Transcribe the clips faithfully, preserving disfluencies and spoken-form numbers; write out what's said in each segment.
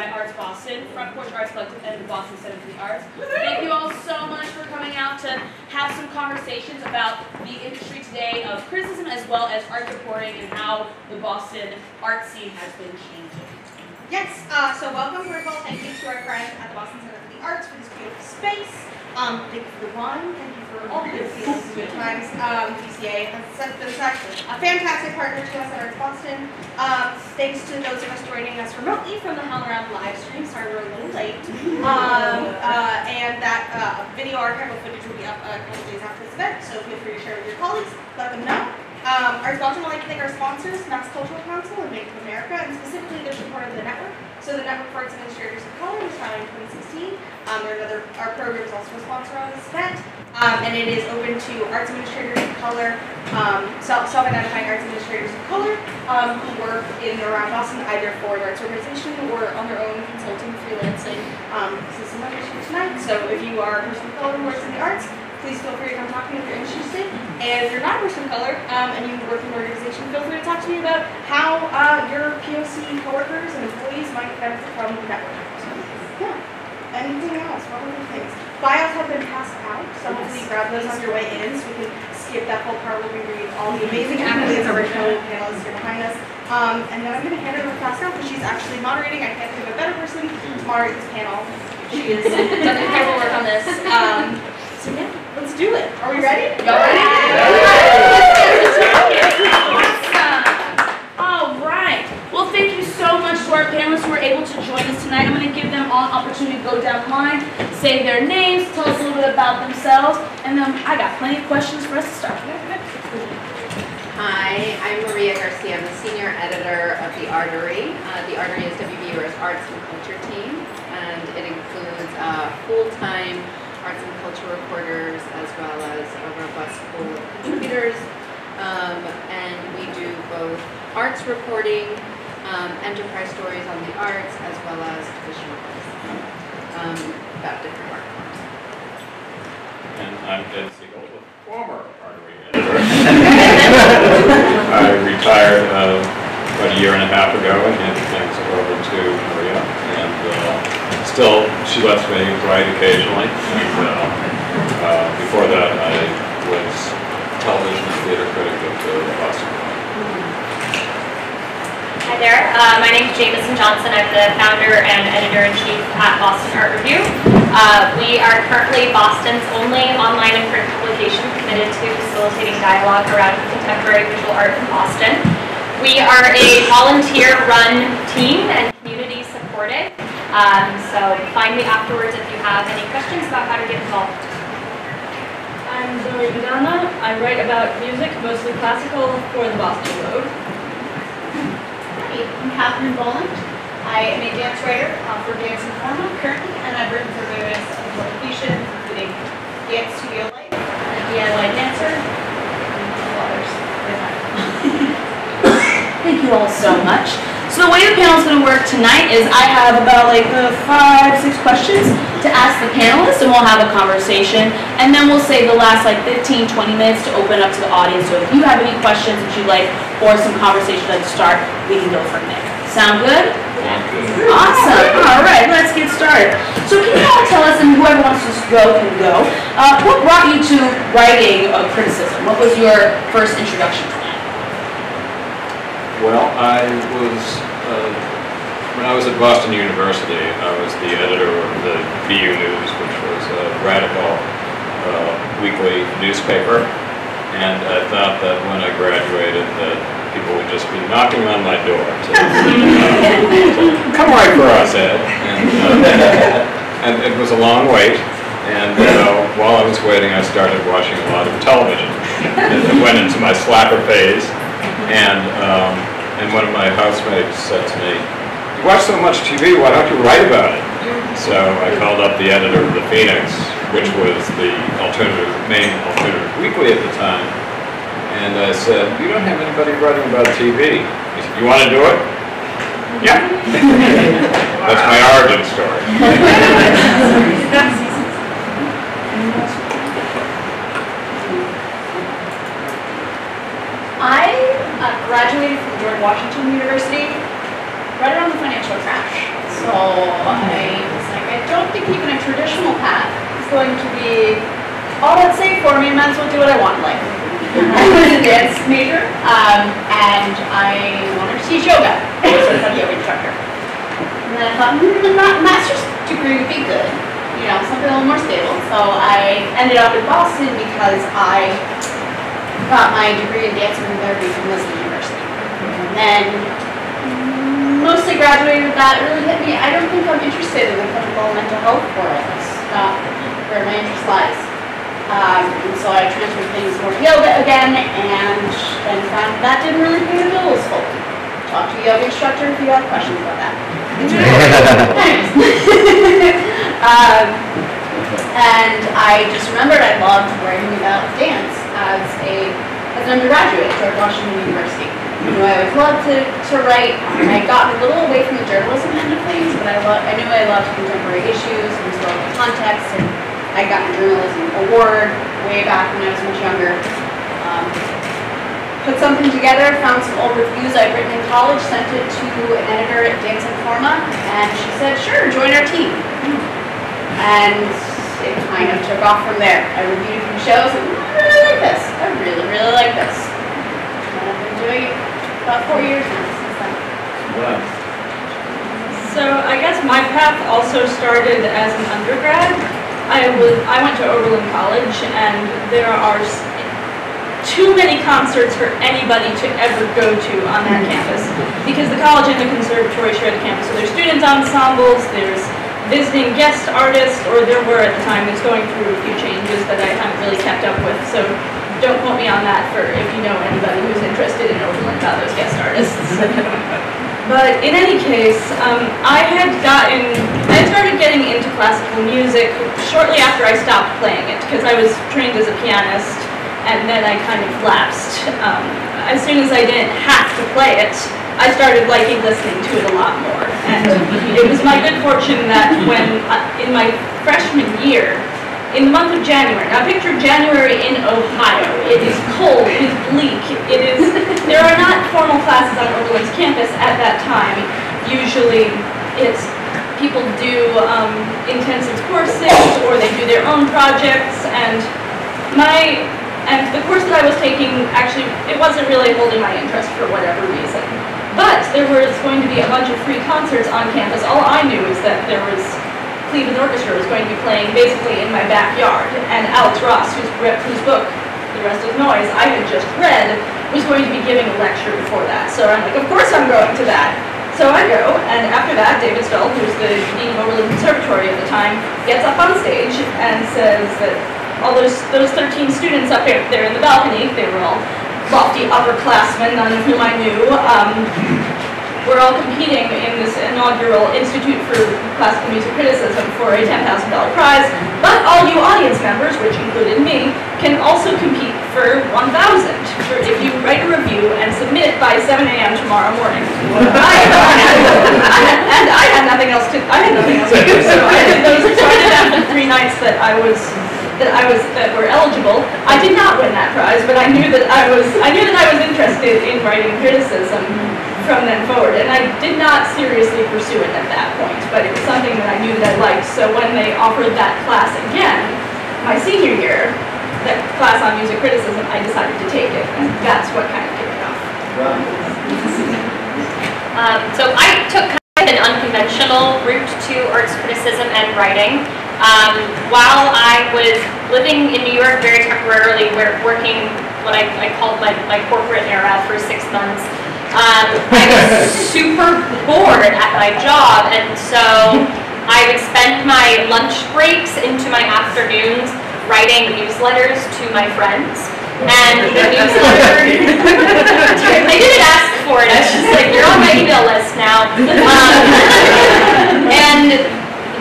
by Arts Boston, Front Porch Arts Collective, and the Boston Center for the Arts. Thank you all so much for coming out to have some conversations about the industry today of criticism as well as art reporting and how the Boston art scene has been changing. Yes, uh, so welcome, Ripple. Thank you to our friends at the Boston Center for the Arts for this beautiful space. Um, thank you for the wine. Thank you for all the good spaces at times. Um, P C A has been such a fantastic partner to us at Arts Boston. Uh, thanks to those of us joining us remotely from the HowlRound live stream. Sorry we're a little late. Um, uh, and that uh, video archival footage will be up a couple days after this event, so feel free to share with your colleagues. Let them know. Um, Arts Boston would like to thank our sponsors, Mass Cultural Council and Make of America, and specifically their support of the network. So the Network for Arts Administrators of Color was founded in twenty sixteen. Um, another, our program is also a sponsor on this event, um, and it is open to arts administrators of color, um, self-identifying arts administrators of color um, who work in and around Boston either for an arts organization or on their own consulting, freelancing. Um, this is some information tonight, so if you are a person of color who works in the arts, please feel free to come talk to me if you're interested. And if you're not a person of color um, and you work in an organization, feel free to talk to me about how uh, your P O C coworkers and employees might benefit from the network. So, yeah. Anything else? What other things? Bios have been passed out, so hopefully you grab those on your way in so we can skip that whole part where we read all the amazing accolades of our panelists here behind us. Um, and then I'm going to hand over to Pascal because she's actually moderating. I can't think of a better person to moderate this panel. She is done incredible work on this. Um, so yeah, let's do it. Are we ready? Y'all ready? Awesome. All right. Well, thank you so much to our panelists who were able to join us tonight. I'm going to give them all an opportunity to go down the line, say their names, tell us a little bit about themselves, and then I got plenty of questions for us to start. Hi, I'm Maria Garcia. I'm the senior editor of The Artery. Uh, The Artery is W B U R's arts and culture team, and it includes uh, full-time arts and culture reporters as well as a robust pool of contributors, um, and we do both arts reporting, Um, enterprise stories on the arts, as well as traditional arts um, about different art forms. And I'm Ben Siegel, the former Artery editor. I retired uh, about a year and a half ago and handed things over to Maria. And uh, still, she lets me write occasionally. And, uh, uh, before that, I was television and theater critic at the Boston Globe. Hi there, uh, my name is Jamison Johnson. I'm the founder and editor-in-chief at Boston Art Review. Uh, we are currently Boston's only online and print publication committed to facilitating dialogue around contemporary visual art in Boston. We are a volunteer-run team and community-supported, um, so find me afterwards if you have any questions about how to get involved. I'm Zoe Badana. I write about music, mostly classical, for the Boston Globe. I'm Katherine Bolland. I am a dance writer uh, for Dance Informa currently, and I've written for various other publications, including B X Studio Life, a D I Y dancer, and others. Thank you all so much. So the way the panel's going to work tonight is I have about like uh, five, six questions to ask the panelists, and we'll have a conversation, and then we'll save the last like fifteen, twenty minutes to open up to the audience. So if you have any questions that you like, or some conversation at the start, we can go from there. Sound good? Yeah. Awesome. All right, let's get started. So can you all tell us, and whoever wants to go can go, uh, what brought you to writing of criticism? What was your first introduction to that? Well, I was, uh, when I was at Boston University, I was the editor of the B U News, which was a radical uh, weekly newspaper. And I thought that when I graduated that people would just be knocking on my door to, uh, come right for us, Ed. And, uh, and it was a long wait. And uh, while I was waiting, I started watching a lot of television. And it went into my slacker phase. And, um, and one of my housemates said to me, "You watch so much T V, why don't you write about it?" So I called up the editor of the Phoenix, which was the alternative, main alternative weekly at the time, and I said, "You don't have anybody writing about T V. He said, "You want to do it?" Yeah. That's my origin story. I uh, graduated from George Washington University right around the financial crash. So I was like, I don't think even a traditional path is going to be all that's safe for me. I might as well do what I want in life. I was a dance major, um, and I wanted to teach yoga. I was a yoga instructor. And then I thought, hmm, a master's degree would be good. You know, something a little more stable. So I ended up in Boston because I got my degree in dance movement therapy from Washington University. And then mostly graduated with that. It really hit me. I don't think I'm interested in the clinical mental health for it. That's not where my interest lies. Um, and so I transferred things more to yoga again, and then found that didn't really pay the bills fully. Talk to a yoga instructor if you have questions about that. um, and I just remembered I loved learning about dance as a as an undergraduate at George Washington University. You know, I always loved to, to write. I got a little away from the journalism end of things, but I, lo I knew I loved contemporary issues and historical context, and I got a journalism award way back when I was much younger. Um, put something together, found some old reviews I'd written in college, sent it to an editor at Dance Informa, and she said, sure, join our team. And it kind of took off from there. I reviewed a few shows, and I really like this. I really, really like this. And I've been doing it about four years now since then. Wow. So I guess my path also started as an undergrad. I was I went to Oberlin College, and there are too many concerts for anybody to ever go to on that campus, because the college and the conservatory share the campus. So there's student ensembles, there's visiting guest artists, or there were at the time. It's going through a few changes that I haven't really kept up with. So don't quote me on that for if you know anybody who's interested in Oberlin about those guest artists. But in any case, um, I had gotten, I started getting into classical music shortly after I stopped playing it, because I was trained as a pianist, and then I kind of lapsed. Um, as soon as I didn't have to play it, I started liking listening to it a lot more. And it was my good fortune that when, uh, in my freshman year, in the month of January, now picture January in Ohio. It is cold, it is bleak, it is, there are not formal classes on Oberlin's campus at that time. Usually it's, people do um, intensive courses, or they do their own projects, and my, and the course that I was taking, actually, it wasn't really holding my interest for whatever reason. But there was going to be a bunch of free concerts on campus. All I knew is that there was Cleveland Orchestra was going to be playing basically in my backyard, and Alex Ross, whose, whose book, The Rest Is Noise, I had just read, was going to be giving a lecture before that. So I'm like, of course I'm going to that. So I go, and after that, David Sveld, who's the dean of Oberlin Conservatory at the time, gets up on stage and says that all those, those thirteen students up there, there in the balcony, they were all lofty upperclassmen, none of whom I knew, um, we're all competing in this inaugural Institute for Classical Music Criticism for a ten thousand dollar prize, but all you audience members, which included me, can also compete for one thousand dollars if you write a review and submit it by seven A M tomorrow morning. I had, I had, and I had nothing else to I had nothing else to do, so I did those so I did after three nights that I was that I was that were eligible. I did not win that prize, but I knew that I was I knew that I was interested in writing criticism from then forward, and I did not seriously pursue it at that point, but it was something that I knew that I liked. So when they offered that class again, my senior year, that class on music criticism, I decided to take it, and that's what kind of kicked it off. Wow. um, so I took kind of an unconventional route to arts criticism and writing. Um, while I was living in New York very temporarily, working what I, I called my, my corporate era for six months, um, I was super bored at my job, and so I would spend my lunch breaks into my afternoons writing newsletters to my friends. And the newsletter, they didn't ask for it, I was just like, you're on my email list now. Um, and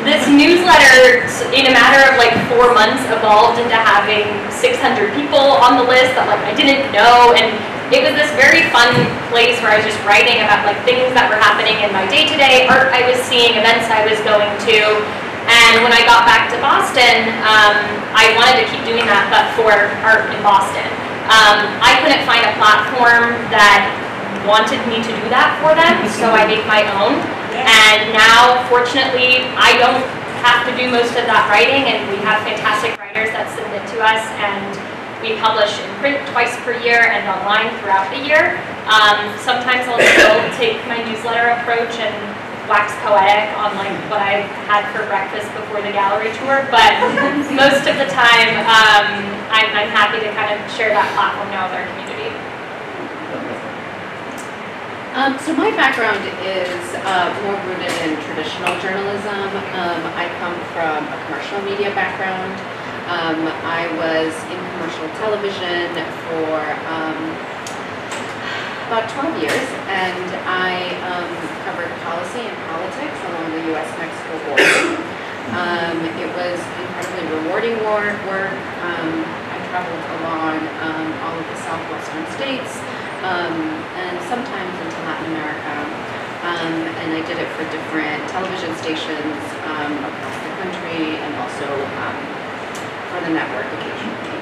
this newsletter, in a matter of like four months, evolved into having six hundred people on the list that like I didn't know, and it was this very fun place where I was just writing about like things that were happening in my day-to-day, art I was seeing, events I was going to, and when I got back to Boston, um, I wanted to keep doing that, but for art in Boston. Um, I couldn't find a platform that wanted me to do that for them, so I make my own. And now, fortunately, I don't have to do most of that writing, and we have fantastic writers that submit to us, and we publish in print twice per year and online throughout the year. Um, sometimes I'll still take my newsletter approach and wax poetic on like what I had for breakfast before the gallery tour, but most of the time um, I'm, I'm happy to kind of share that platform now with our community. Um, so my background is uh, more rooted in traditional journalism. Um, I come from a commercial media background. Um, I was in commercial television for um, about twelve years, and I um, covered policy and politics along the U S Mexico border. Um, it was incredibly rewarding war work. Um, I traveled along um, all of the southwestern states, um, and sometimes into Latin America. Um, and I did it for different television stations um, across the country, and also um, for the network occasionally.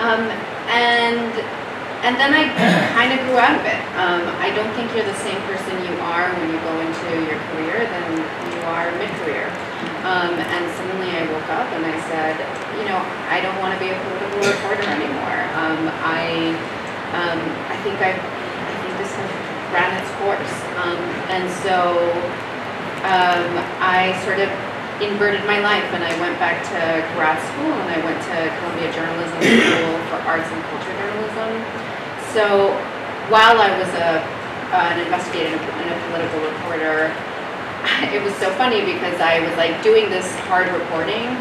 Um, and, and then I kind of grew out of it. Um, I don't think you're the same person you are when you go into your career than you are mid-career. Um, and suddenly I woke up and I said, you know, I don't want to be a political reporter anymore. Um, I, um, I think I've, I think this has ran its course. Um, and so um, I sort of inverted my life, and I went back to grad school, and I went to Columbia Journalism School for Arts and Culture Journalism. So while I was a, uh, an investigative and a political reporter, it was so funny because I was like doing this hard reporting,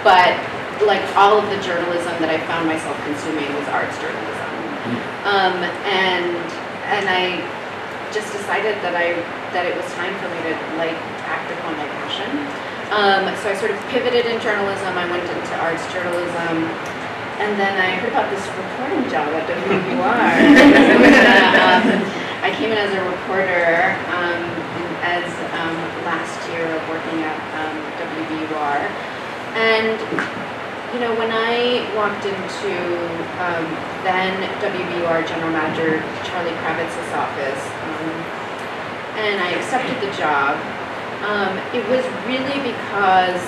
but like all of the journalism that I found myself consuming was arts journalism. Um, and and I just decided that I that it was time for me to like act upon my passion. Um, so I sort of pivoted in journalism. I went into arts journalism, and then I heard about this reporting job at W B U R. um, I came in as a reporter um, as um, last year of working at um, W B U R, and you know, when I walked into um, then W B U R General Manager Charlie Kravitz's office, um, and I accepted the job. Um, it was really because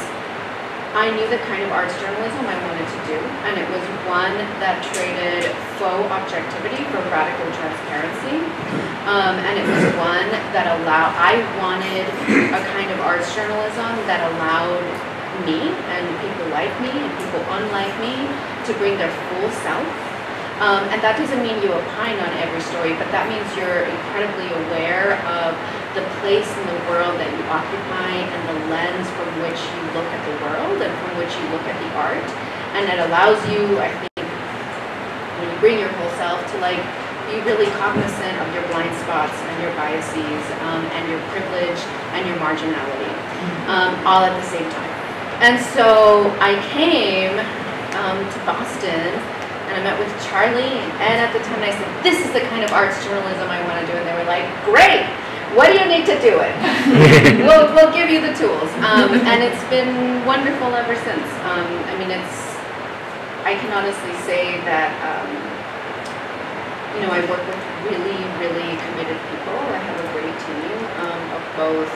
I knew the kind of arts journalism I wanted to do, and it was one that traded faux objectivity for radical transparency, um, and it was one that allowed, I wanted a kind of arts journalism that allowed me, and people like me, and people unlike me, to bring their full self. Um, and that doesn't mean you opine on every story, but that means you're incredibly aware of the place in the world that you occupy and the lens from which you look at the world and from which you look at the art. And it allows you, I think, when you bring your whole self, to like be really cognizant of your blind spots and your biases um, and your privilege and your marginality, um, all at the same time. And so I came um, to Boston, and I met with Charlie, and at the time I said, this is the kind of arts journalism I want to do, and they were like, great, what do you need to do it? we'll, we'll give you the tools. Um, and it's been wonderful ever since. Um, I mean, it's, I can honestly say that, um, you know, I work with really, really committed people. I have a great team um, of both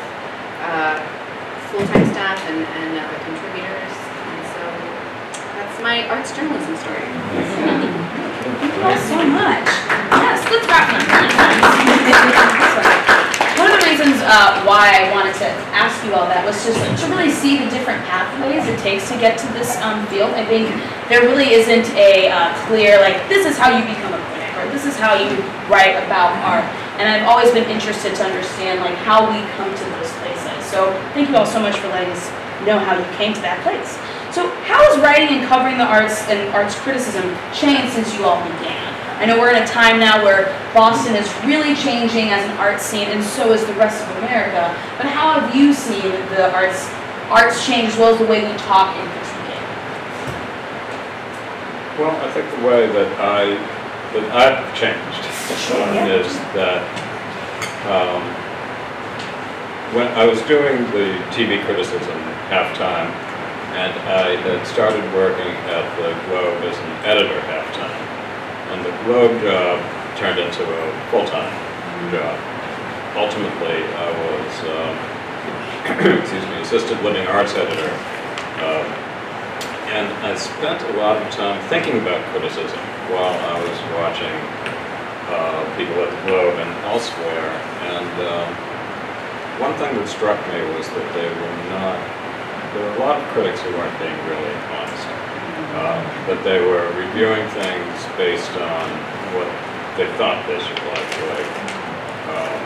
uh, full-time staff and, and uh, contributors. That's my arts journalism story. Thank you all so much. Yes, let's wrap it up. One of the reasons uh, why I wanted to ask you all that was just to really see the different pathways it takes to get to this um, field. I think there really isn't a uh, clear, like, this is how you become a critic, or this is how you write about art. And I've always been interested to understand, like, how we come to those places. So thank you all so much for letting us know how you came to that place. So how has writing and covering the arts and arts criticism changed since you all began? I know we're in a time now where Boston is really changing as an art scene, and so is the rest of America. But how have you seen the arts arts change, as well as the way we talk and communicate? Well, I think the way that I that I've changed um, yeah. is that um, when I was doing the T V criticism halftime, and I had started working at the Globe as an editor half-time, and the Globe job turned into a full-time. Mm-hmm. job. Ultimately, I was, um, excuse me, assistant living arts editor. Um, and I spent a lot of time thinking about criticism while I was watching uh, people at the Globe and elsewhere. And um, one thing that struck me was that they were not, there were a lot of critics who weren't being really honest. Um, but they were reviewing things based on what they thought they should like, like um,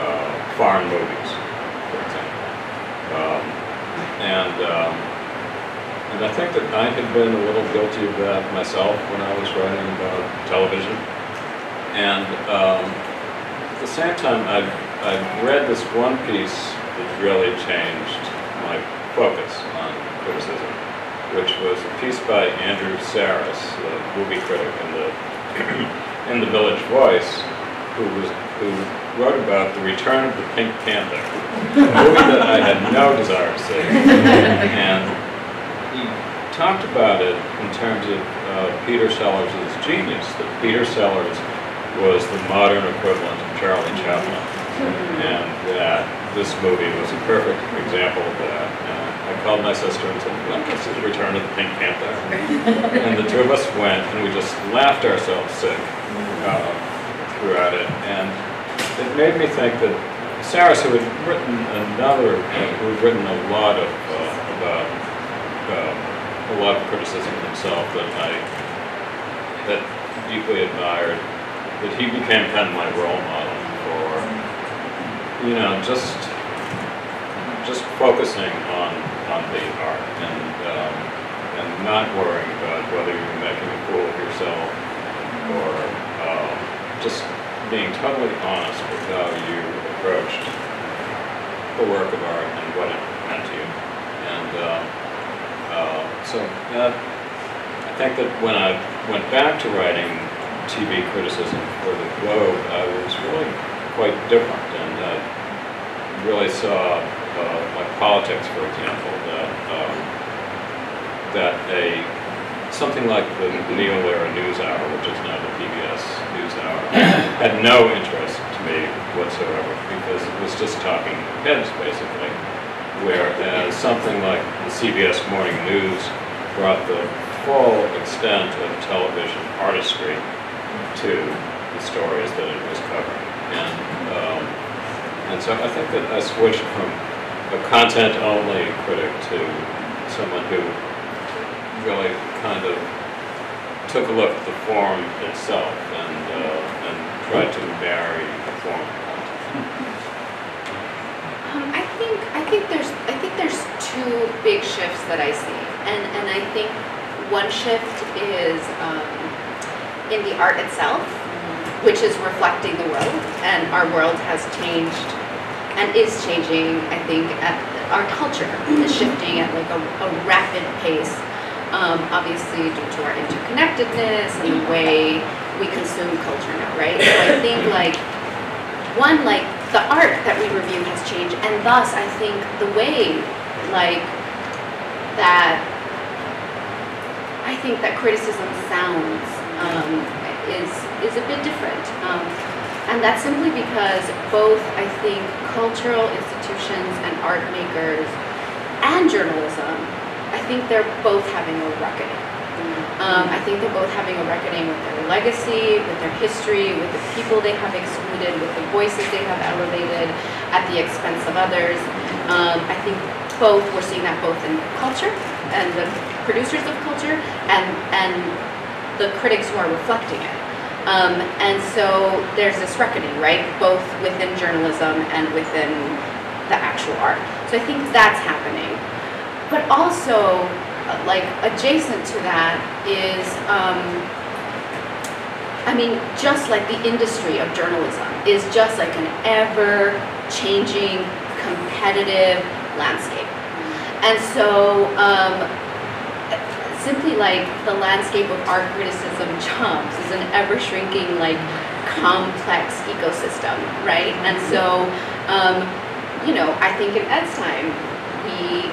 uh, foreign movies, for example. Um, and um, And I think that I had been a little guilty of that myself when I was writing about television. And um, at the same time, I've, I've read this one piece that really changed my focus on criticism, which was a piece by Andrew Sarris, the movie critic in the, in the Village Voice, who, was, who wrote about the return of the Pink Panther, a movie that I had no desire to see. And talked about it in terms of uh, Peter Sellers' genius, that Peter Sellers was the modern equivalent of Charlie Chaplin, and that this movie was a perfect example of that. Uh, I called my sister and said, well, this is Return of the Pink Panther. And the two of us went, and we just laughed ourselves sick uh, throughout it. And it made me think that Sarris, who had written another, uh, who had written a lot of, uh, about uh, a lot of criticism himself that I that deeply admired, that he became kind of my role model for, you know, just just focusing on on the art and um, and not worrying about whether you're making a fool of yourself or um, just being totally honest with how you approached the work of art and what it meant to you. And um, Uh, so that, I think that when I went back to writing T V criticism for the Globe, I was really quite different, and I really saw, uh, like politics, for example, that um, that a something like the Neo-Lera News Hour, which is now the P B S News Hour, had no interest to me whatsoever because it was just talking heads, basically. Whereas something like the C B S Morning News brought the full extent of television artistry to the stories that it was covering. And, um, and so I think that I switched from a content-only critic to someone who really kind of took a look at the form itself and, uh, and tried to marry the form. I think I think there's I think there's two big shifts that I see, and and I think one shift is um, in the art itself, which is reflecting the world, and our world has changed and is changing. I think at our culture is shifting at like a, a rapid pace, um, obviously due to our interconnectedness and the way we consume culture now, right? So I think like one like. the art that we review has changed, and thus I think the way like that I think that criticism sounds um, is is a bit different, um, and that's simply because both I think cultural institutions and art makers and journalism, I think they're both having a reckoning. Um, I think they're both having a reckoning with their legacy, with their history, with the people they have excluded, with the voices they have elevated at the expense of others. Um, I think both, we're seeing that both in culture and the producers of culture and, and the critics who are reflecting it. Um, and so there's this reckoning, right? Both within journalism and within the actual art. So I think that's happening. But also, like adjacent to that is, um, I mean, just like the industry of journalism is just like an ever-changing, competitive landscape. And so, um, simply like the landscape of art criticism jumps is an ever-shrinking, like, complex ecosystem, right? And so, um, you know, I think in Ed's time, we,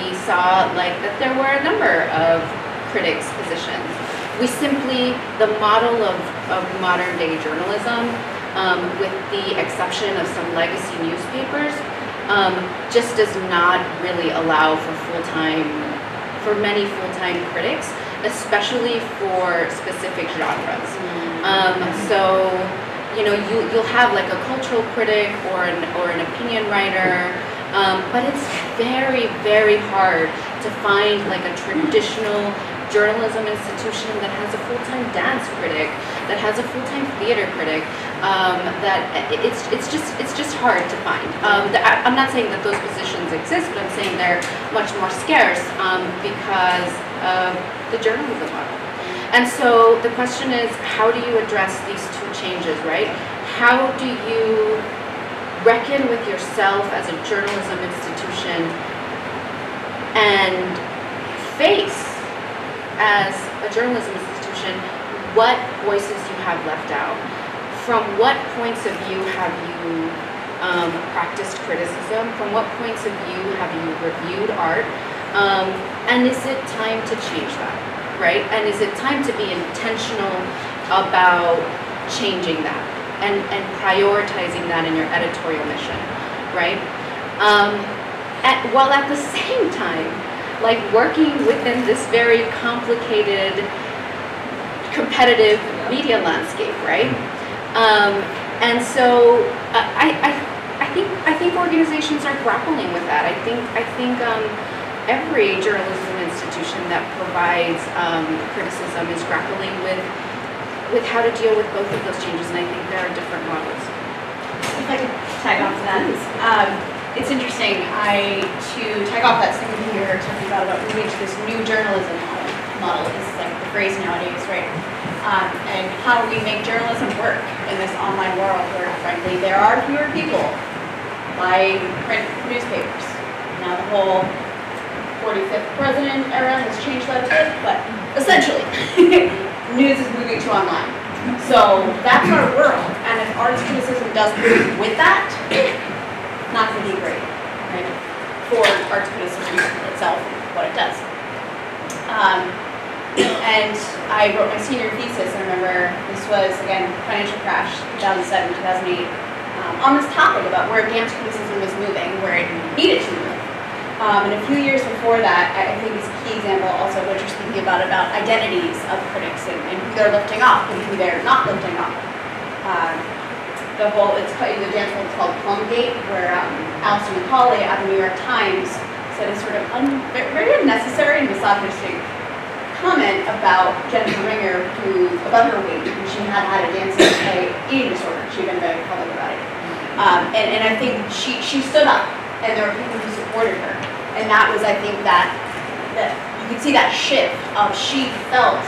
we saw like that there were a number of critics' positions. We simply, the model of, of modern day journalism um, with the exception of some legacy newspapers, um, just does not really allow for full-time, for many full-time critics, especially for specific genres. Um, so, you know, you, you'll have like a cultural critic or an, or an opinion writer, um, but it's very, very hard to find like a traditional journalism institution that has a full-time dance critic, that has a full-time theater critic, um, that it's it's just it's just hard to find. Um, the, I, I'm not saying that those positions exist, but I'm saying they're much more scarce um, because of the journalism model. And so the question is, how do you address these two changes, right? How do you reckon with yourself as a journalism institution and face, as a journalism institution, what voices you have left out? From what points of view have you um, practiced criticism? From what points of view have you reviewed art? Um, and is it time to change that, right? And is it time to be intentional about changing that and, and prioritizing that in your editorial mission, right? Um, at, while at the same time, like working within this very complicated, competitive media landscape, right? Um, and so uh, I, I, I think I think organizations are grappling with that. I think I think um, every journalism institution that provides um, criticism is grappling with with how to deal with both of those changes. And I think there are different models. If I could tag on to that. Um, It's interesting, I, to tag off that thing you were talking about, about moving to this new journalism model, model is like the phrase nowadays, right? Um, and how do we make journalism work in this online world where, frankly, there are fewer people buying print newspapers? Now the whole forty-fifth president era has changed that a bit, but essentially, news is moving to online. So that's our world, and if arts criticism doesn't move with that, not going to be great, right? For arts criticism itself, what it does. Um, and I wrote my senior thesis, I remember this was, again, financial crash, two thousand seven, two thousand eight, um, on this topic about where dance criticism was moving, where it needed to move. Um, and a few years before that, I think it's a key example also of what you're speaking about, about identities of critics and, and who they're lifting up and who they're not lifting up. Um, The whole, it's the dance world called Plumgate, where um, Alison McCauley at the New York Times said a sort of un, very unnecessary and misogynistic comment about Jennifer Ringer, who above her weight, and she had had a dancing eating disorder. She had been very public about it, um, and and I think she she stood up, and there were people who supported her, and that was, I think, that that you could see that shift of she felt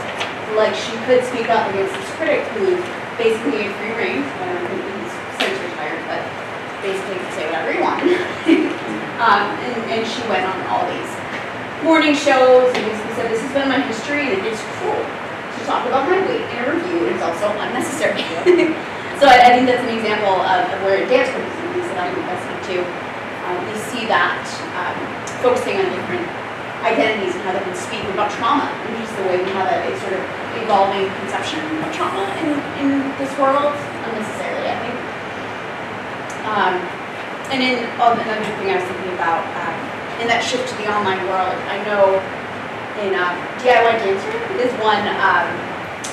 like she could speak up against this critic who basically had free reign. Basically could say whatever you want. um, and, and she went on all these morning shows and basically said, this has been my history and it's cruel to talk about my weight in a review, and it's also unnecessary. So I, I think that's an example of, of where dance criticism that I'm invested to. Um, we see that um, focusing on different identities and how they can speak about trauma, and just the way we have a, a sort of evolving conception of trauma in, in this world, unnecessarily, I think. Um, and then um, another thing I was thinking about, um, in that shift to the online world, I know in uh, D I Y Dancer is one um,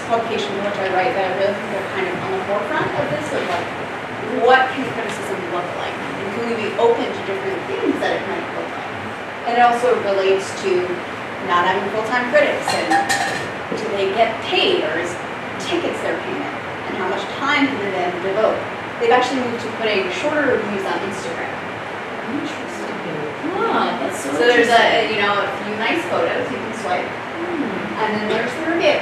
publication in which I write that I really think they're kind of on the forefront of this, of like, what can criticism look like? And can we be open to different things that it might look like? And it also relates to not having full-time critics, and do they get paid, or is tickets their payment? And how much time do they then devote? They've actually moved to putting shorter reviews on Instagram. Interesting. Wow, that's so, so there's a, you know, a few nice photos you can swipe, mm. and then there's the review.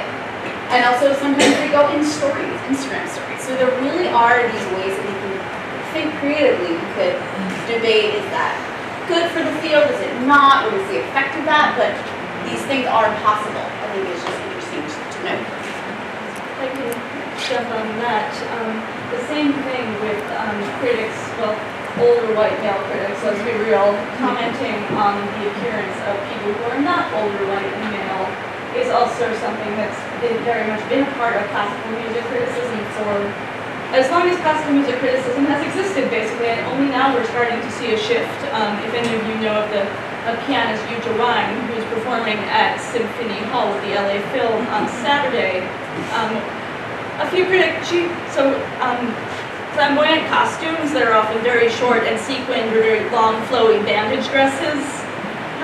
And also sometimes they go in stories, Instagram stories. So there really are these ways that you can think creatively. You could debate, is that good for the field? Is it not? What is the effect of that? But these things are possible. I think it's just interesting to know. I can jump on that. Um, The same thing with um, critics, well, older white male critics, let's be real, commenting on the appearance of people who are not older white and male is also something that's been very much been a part of classical music criticism for as long as classical music criticism has existed, basically, and only now we're starting to see a shift. Um, if any of you know of the of pianist Yu Jawang, who's performing at Symphony Hall with the L A Phil on Saturday, um, a few critics, she, so um, flamboyant costumes that are often very short and sequined or very long, flowy bandage dresses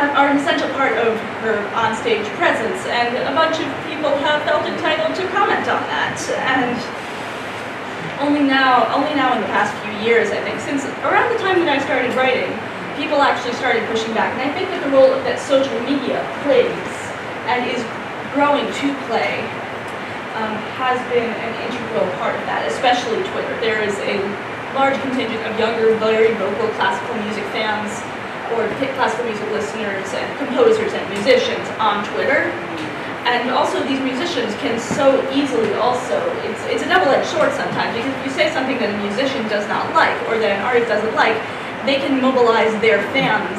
have, are an essential part of her onstage presence, and a bunch of people have felt entitled to comment on that. And only now, only now in the past few years, I think, since around the time that I started writing, people actually started pushing back, and I think that the role that social media plays and is growing to play um, has been an integral part of that, especially Twitter. There is a large contingent of younger, very vocal classical music fans or classical music listeners and composers and musicians on Twitter. And also these musicians can so easily also, it's, it's a double-edged sword sometimes, because if you say something that a musician does not like or that an artist doesn't like, they can mobilize their fans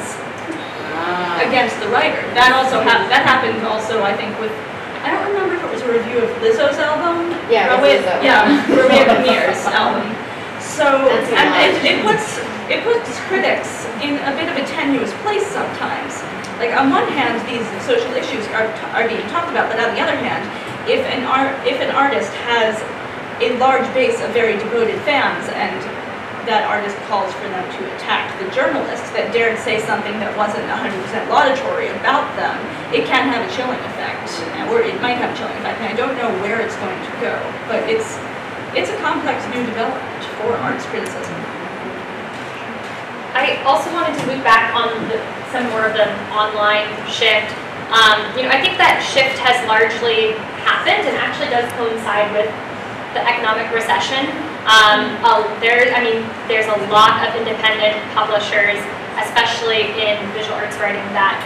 uh, against the writer. That also ha that happened also, I think, with, I don't remember if it was a review of Lizzo's album? Yeah, Broadway, yeah, Maria Garcia's album. So, and it, it, puts, it puts critics in a bit of a tenuous place sometimes. Like, on one hand, these social issues are, are being talked about, but on the other hand, if an, art, if an artist has a large base of very devoted fans, and that artist calls for them to attack the journalists that dared say something that wasn't one hundred percent laudatory about them, it can have a chilling effect, or it might have a chilling effect, and I don't know where it's going to go, but it's, it's a complex new development for arts criticism. I also wanted to move back on the, some more of the online shift. Um, you know, I think that shift has largely happened and actually does coincide with the economic recession. Um, uh, there, I mean, there's a lot of independent publishers, especially in visual arts writing, that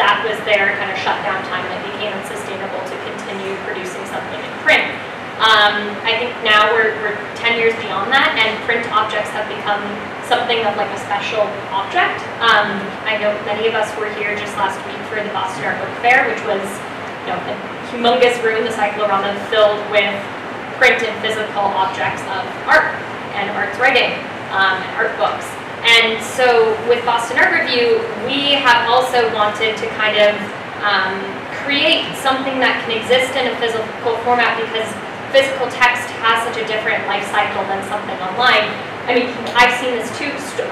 that was their kind of shutdown time that became unsustainable to continue producing something in print. Um, I think now we're, we're ten years beyond that, and print objects have become something of like a special object. Um, I know many of us were here just last week for the Boston Art Book Fair, which was, you know, a humongous room, the cyclorama, filled with print and physical objects of art and arts writing um, and art books. And so with Boston Art Review, we have also wanted to kind of um, create something that can exist in a physical format, because physical text has such a different life cycle than something online. I mean, I've seen this too, st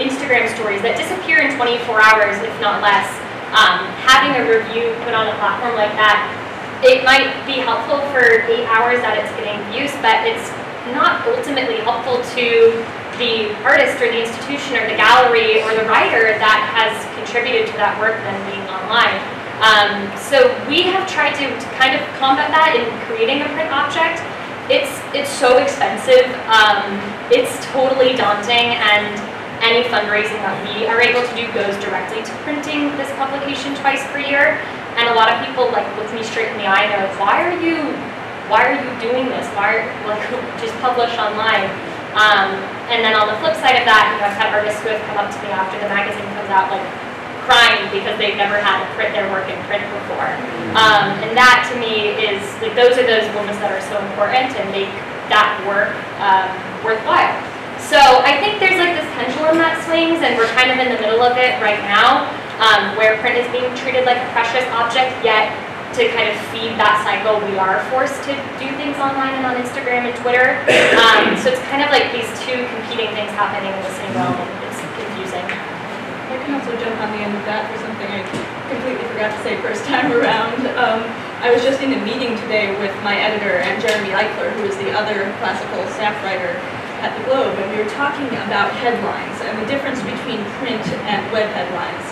Instagram stories that disappear in twenty-four hours, if not less. Um, having a review put on a platform like that, it might be helpful for eight hours that it's getting views, but it's not ultimately helpful to the artist or the institution or the gallery or the writer that has contributed to that work than being online. Um, so we have tried to, to kind of combat that in creating a print object. It's, it's so expensive, um, it's totally daunting, and any fundraising that we are able to do goes directly to printing this publication twice per year. And a lot of people like look me straight in the eye and they're like, why are you, why are you doing this? Why are like just publish online? Um, and then on the flip side of that, you know, I've had artists who have come up to me after the magazine comes out like crying because they've never had to print their work in print before. Um, and that to me is like, those are those moments that are so important and make that work um, worthwhile. So I think there's like this pendulum that swings, and we're kind of in the middle of it right now. Um, where print is being treated like a precious object, yet to kind of feed that cycle, we are forced to do things online and on Instagram and Twitter. Um, so it's kind of like these two competing things happening in the same realm, and it's confusing. I can also jump on the end of that for something I completely forgot to say first time around. Um, I was just in a meeting today with my editor and Jeremy Eichler, who is the other classical staff writer at the Globe, and we were talking about headlines and the difference between print and web headlines.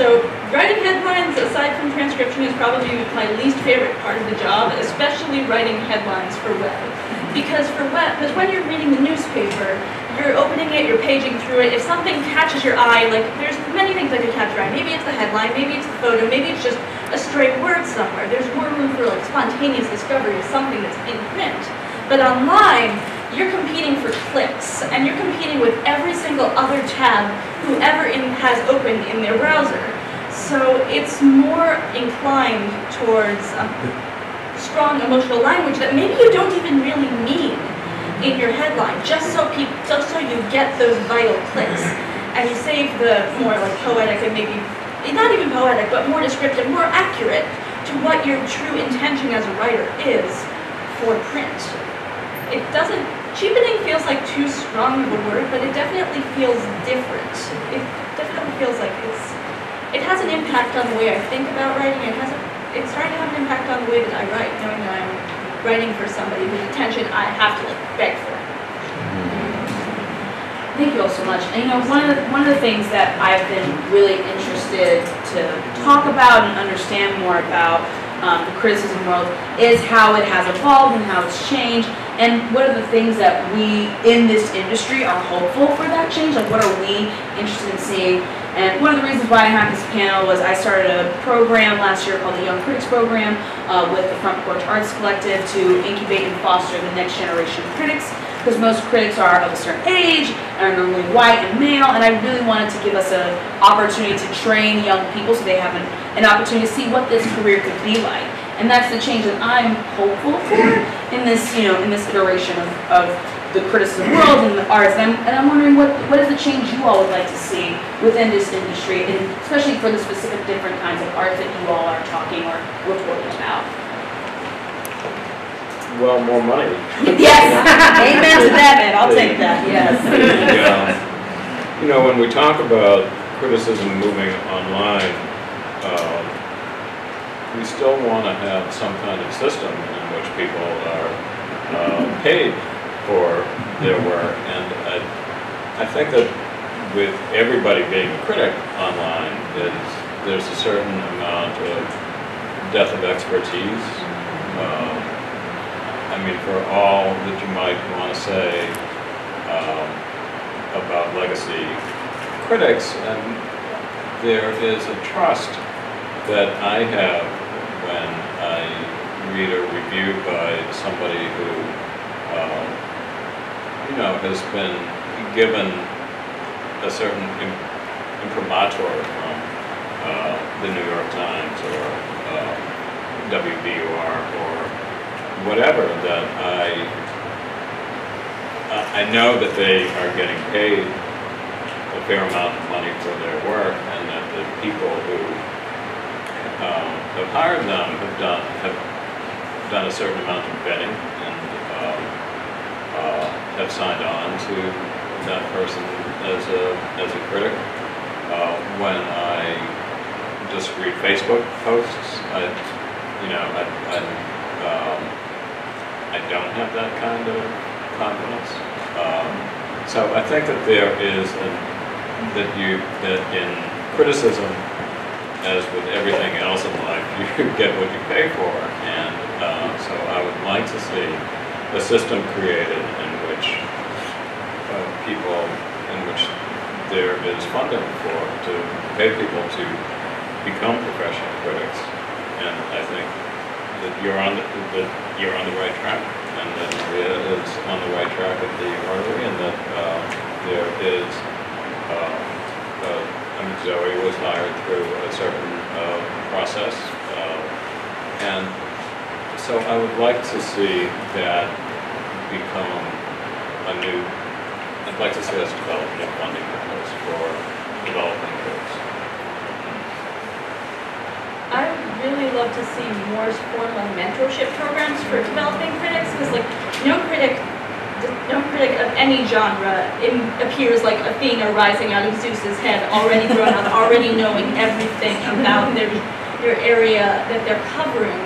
So writing headlines, aside from transcription, is probably my least favorite part of the job, especially writing headlines for web. Because for web, because when you're reading the newspaper, you're opening it, you're paging through it. If something catches your eye, like there's many things that could catch your eye. Maybe it's the headline, maybe it's the photo, maybe it's just a stray word somewhere. There's more room for like spontaneous discovery of something that's in print. But online, you're competing for clicks, and you're competing with every single other tab whoever in, has opened in their browser. So it's more inclined towards um, strong emotional language that maybe you don't even really mean. in your headline, just so people, just so you get those vital clicks. And you save the more like poetic and maybe, not even poetic, but more descriptive, more accurate to what your true intention as a writer is for print. It doesn't, cheapening feels like too strong of a word, but it definitely feels different. It definitely feels like it's, it has an impact on the way I think about writing. It has a, it's trying to have an impact on the way that I write, knowing that I'm writing for somebody with attention I have to like beg for. Thank you all so much. And you know, one of the, one of the things that I've been really interested to talk about and understand more about um, the criticism world is how it has evolved and how it's changed, and what are the things that we in this industry are hopeful for that change. Like, what are we interested in seeing? And one of the reasons why I had this panel was I started a program last year called the Young Critics Program uh, with the Front Porch Arts Collective to incubate and foster the next generation of critics, because most critics are of a certain age and are normally white and male, and I really wanted to give us an opportunity to train young people so they have an, an opportunity to see what this career could be like. And that's the change that I'm hopeful for in this, you know, in this iteration of, of the criticism world and the arts. And I'm, and I'm wondering what, what is the change you all would like to see within this industry, and especially for the specific different kinds of art that you all are talking or reporting about. Well, more money. Yes. Amen to that, man. I'll take that. Yes. Yeah. You know, when we talk about criticism moving online, um, we still want to have some kind of system in which people are uh, paid for their work. And I, I think that with everybody being a critic online, there's a certain amount of depth of expertise. Um, I mean, for all that you might want to say um, about legacy critics, and there is a trust that I have when I read a review by somebody who, um, you know, has been given a certain imprimatur from uh, the New York Times or uh, W B U R or whatever, that I, I know that they are getting paid a fair amount of money for their work, and that the people who um, have hired them have done, have done a certain amount of vetting and um, uh, have signed on to that person as a, as a critic. Uh, when I just read Facebook posts, I, you know, I, I um, I don't have that kind of confidence. Um, so I think that there is a, that you that in criticism, as with everything else in life, you get what you pay for. And uh, so I would like to see a system created in which uh, people, in which there is funding for to pay people to become professional critics. And I think that you're on the, that you're on the right track, and that Maria is on the right track at the Artery, and that uh, there is, uh, uh, I mean, Zoe was hired through a certain uh, process, uh, and so I would like to see that become a new, I'd like to see us develop new funding models for developing groups. I really love to see more formal mentorship programs for developing critics, because like no critic, no critic of any genre appears like Athena rising out of Zeus's head, already grown up, already knowing everything about their their area that they're covering.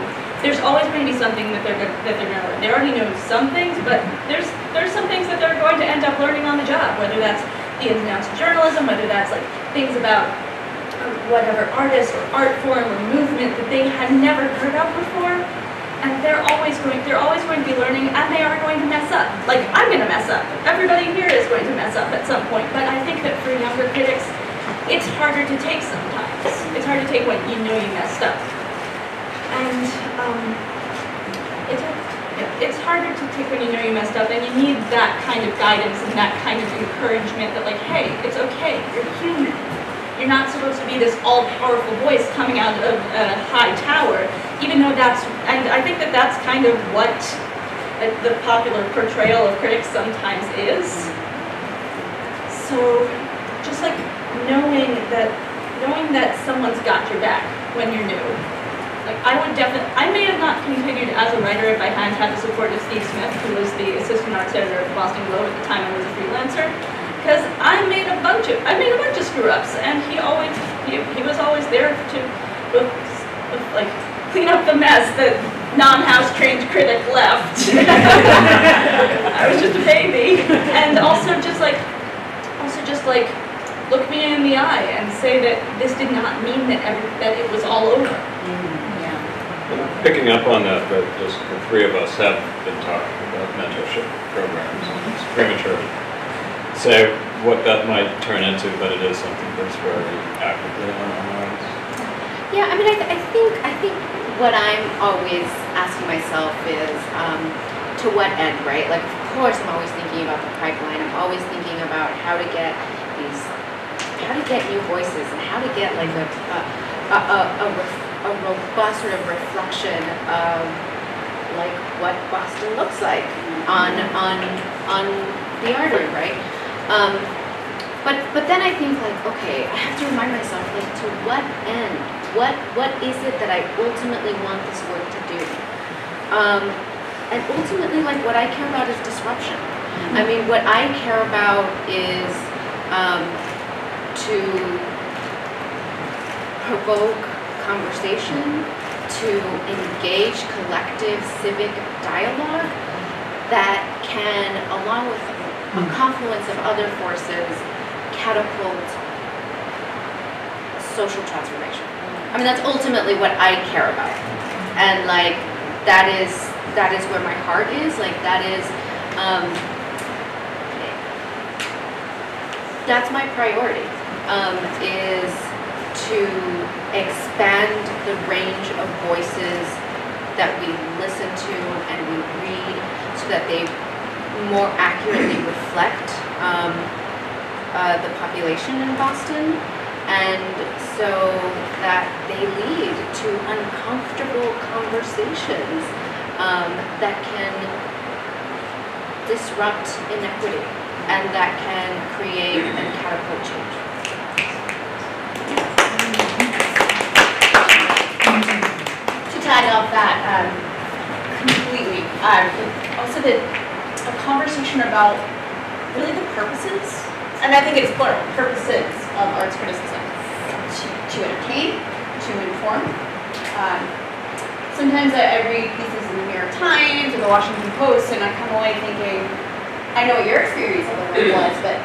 There's always going to be something that they're that they're going to learn. They already know some things, but there's there's some things that they're going to end up learning on the job, whether that's the ins and outs of journalism, whether that's like things about whatever artist or art form or movement that they had never heard of before, and they're always going they're always going to be learning, and they are going to mess up. Like, I'm going to mess up. Everybody here is going to mess up at some point. But I think that for younger critics, it's harder to take sometimes. It's hard to take when you know you messed up, and um, it's it's harder to take when you know you messed up, and you need that kind of guidance and that kind of encouragement that like, hey, it's okay. You're human. You're not supposed to be this all-powerful voice coming out of a high tower, even though that's, and I think that that's kind of what, the popular portrayal of critics sometimes is. So just like knowing that knowing that someone's got your back when you're new. Like I would definitely, I may have not continued as a writer if I hadn't had the support of Steve Smith, who was the assistant arts editor of the Boston Globe at the time I was a freelancer, because I made a bunch of I made a bunch of screw ups, and he always he, he was always there to with, with, like clean up the mess that non-house trained critic left. I was just a baby, and also just like also just like look me in the eye and say that this did not mean that every, that it was all over. Mm-hmm. Picking up on that, that just the three of us have been talking about mentorship programs. It's premature to say what that might turn into, but it is something that's very actively on our minds. Yeah, I mean, I, th I think I think what I'm always asking myself is um, to what end, right? Like, of course, I'm always thinking about the pipeline. I'm always thinking about how to get these, how to get new voices, and how to get like a a a. a, a a robust sort of reflection of like what Boston looks like on on on the artery, right? Um, but but then I think like, okay, I have to remind myself like to what end? What what is it that I ultimately want this work to do? Um, and ultimately, like what I care about is disruption. Mm-hmm. I mean, what I care about is um, to provoke conversation, to engage collective civic dialogue that can, along with a confluence of other forces, catapult social transformation. I mean, that's ultimately what I care about, and like that is that is where my heart is. Like that is um, that's my priority. Um, is to expand the range of voices that we listen to and we read so that they more accurately reflect um, uh, the population in Boston, and so that they lead to uncomfortable conversations um, that can disrupt inequity and that can create and catapult change. Tag off that um, completely. Um, also, the, a conversation about really the purposes, and I think it's plural, purposes of arts criticism, to, to entertain, to inform. Um, sometimes I, I read pieces in the New York Times or the Washington Post, and I come away thinking, I know what your experience of the work was, but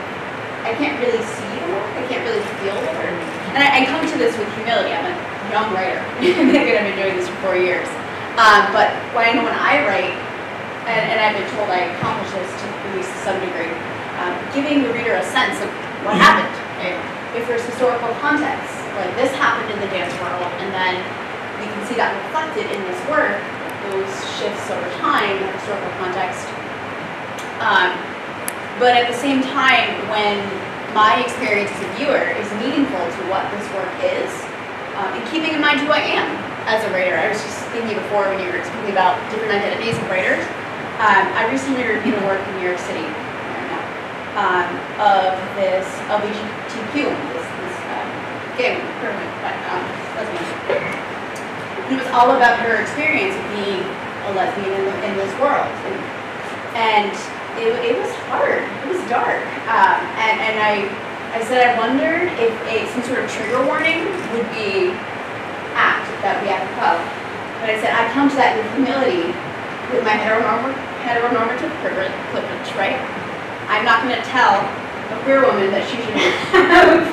I can't really see the work, I can't really feel the work. And I, I come to this with humility. I'm like, young writer. I think I've been doing this for four years. Um, but when I know when I write, and, and I've been told I accomplish this to at least some degree, um, giving the reader a sense of what happened. Okay? If there's historical context, like this happened in the dance world, and then we can see that reflected in this work, those shifts over time, the historical context. Um, but at the same time, when my experience as a viewer is meaningful to what this work is, Um, and keeping in mind who I am as a writer. I was just thinking before when you were speaking about different identities of writers. Um, I recently reviewed a work in New York City um, of this L G B T Q, this, this um, gay woman, but um, lesbian. And it was all about her experience of being a lesbian in, the, in this world. And, and it, it was hard. It was dark. Um, and, and I... I said I wondered if a, some sort of trigger warning would be apt, that would be apropos. But I said, I come to that with humility, with my heteronorm heteronormative privilege, right? I'm not going to tell a queer woman that she should have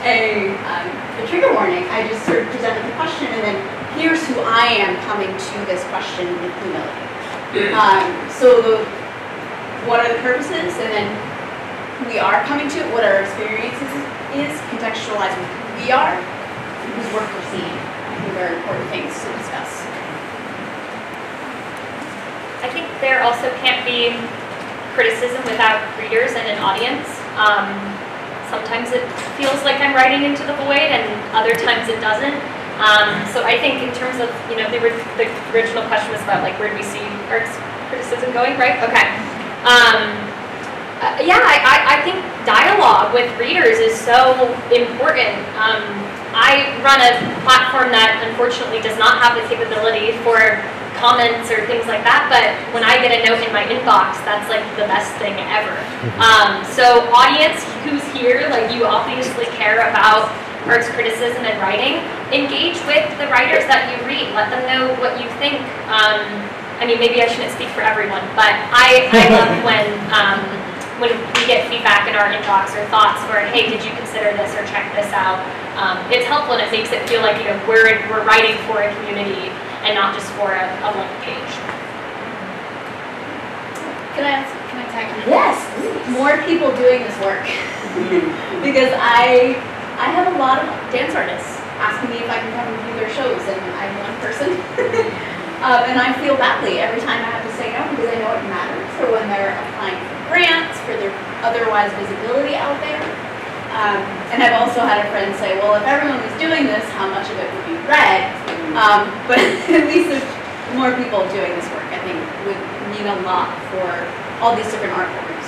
a, um, a trigger warning. I just sort of presented the question, and then here's who I am coming to this question with humility. Um, so the, what are the purposes? And then we are coming to what our experience is, is contextualizing who we are and whose work we're seeing. I think there are important things to discuss. I think there also can't be criticism without readers and an audience. Um, sometimes it feels like I'm writing into the void, and other times it doesn't. Um, so I think in terms of, you know, the, the original question was about like where do we see arts criticism going, right? Okay. Um, uh, yeah, I, I, I think dialogue with readers is so important. Um, I run a platform that unfortunately does not have the capability for comments or things like that, but when I get a note in my inbox, that's like the best thing ever. Um, so audience who's here, like you obviously care about arts criticism and writing, engage with the writers that you read, let them know what you think. Um, I mean, maybe I shouldn't speak for everyone, but I, I love when, um, when we get feedback in our inbox or thoughts for, hey, did you consider this or check this out? Um, it's helpful and it makes it feel like, you know, we're, we're writing for a community and not just for a, a one page. Can I ask, can I tag you? Yes, more people doing this work. Because I, I have a lot of dance artists asking me if I can come and do their shows, and I'm one person. um, and I feel badly every time I have to say no, because I know it matters for when they're applying for grants, for their otherwise visibility out there. Um, and I've also had a friend say, well, if everyone was doing this, how much of it would be read? Um, but at least there's more people doing this work, I think, would mean a lot for all these different art forms.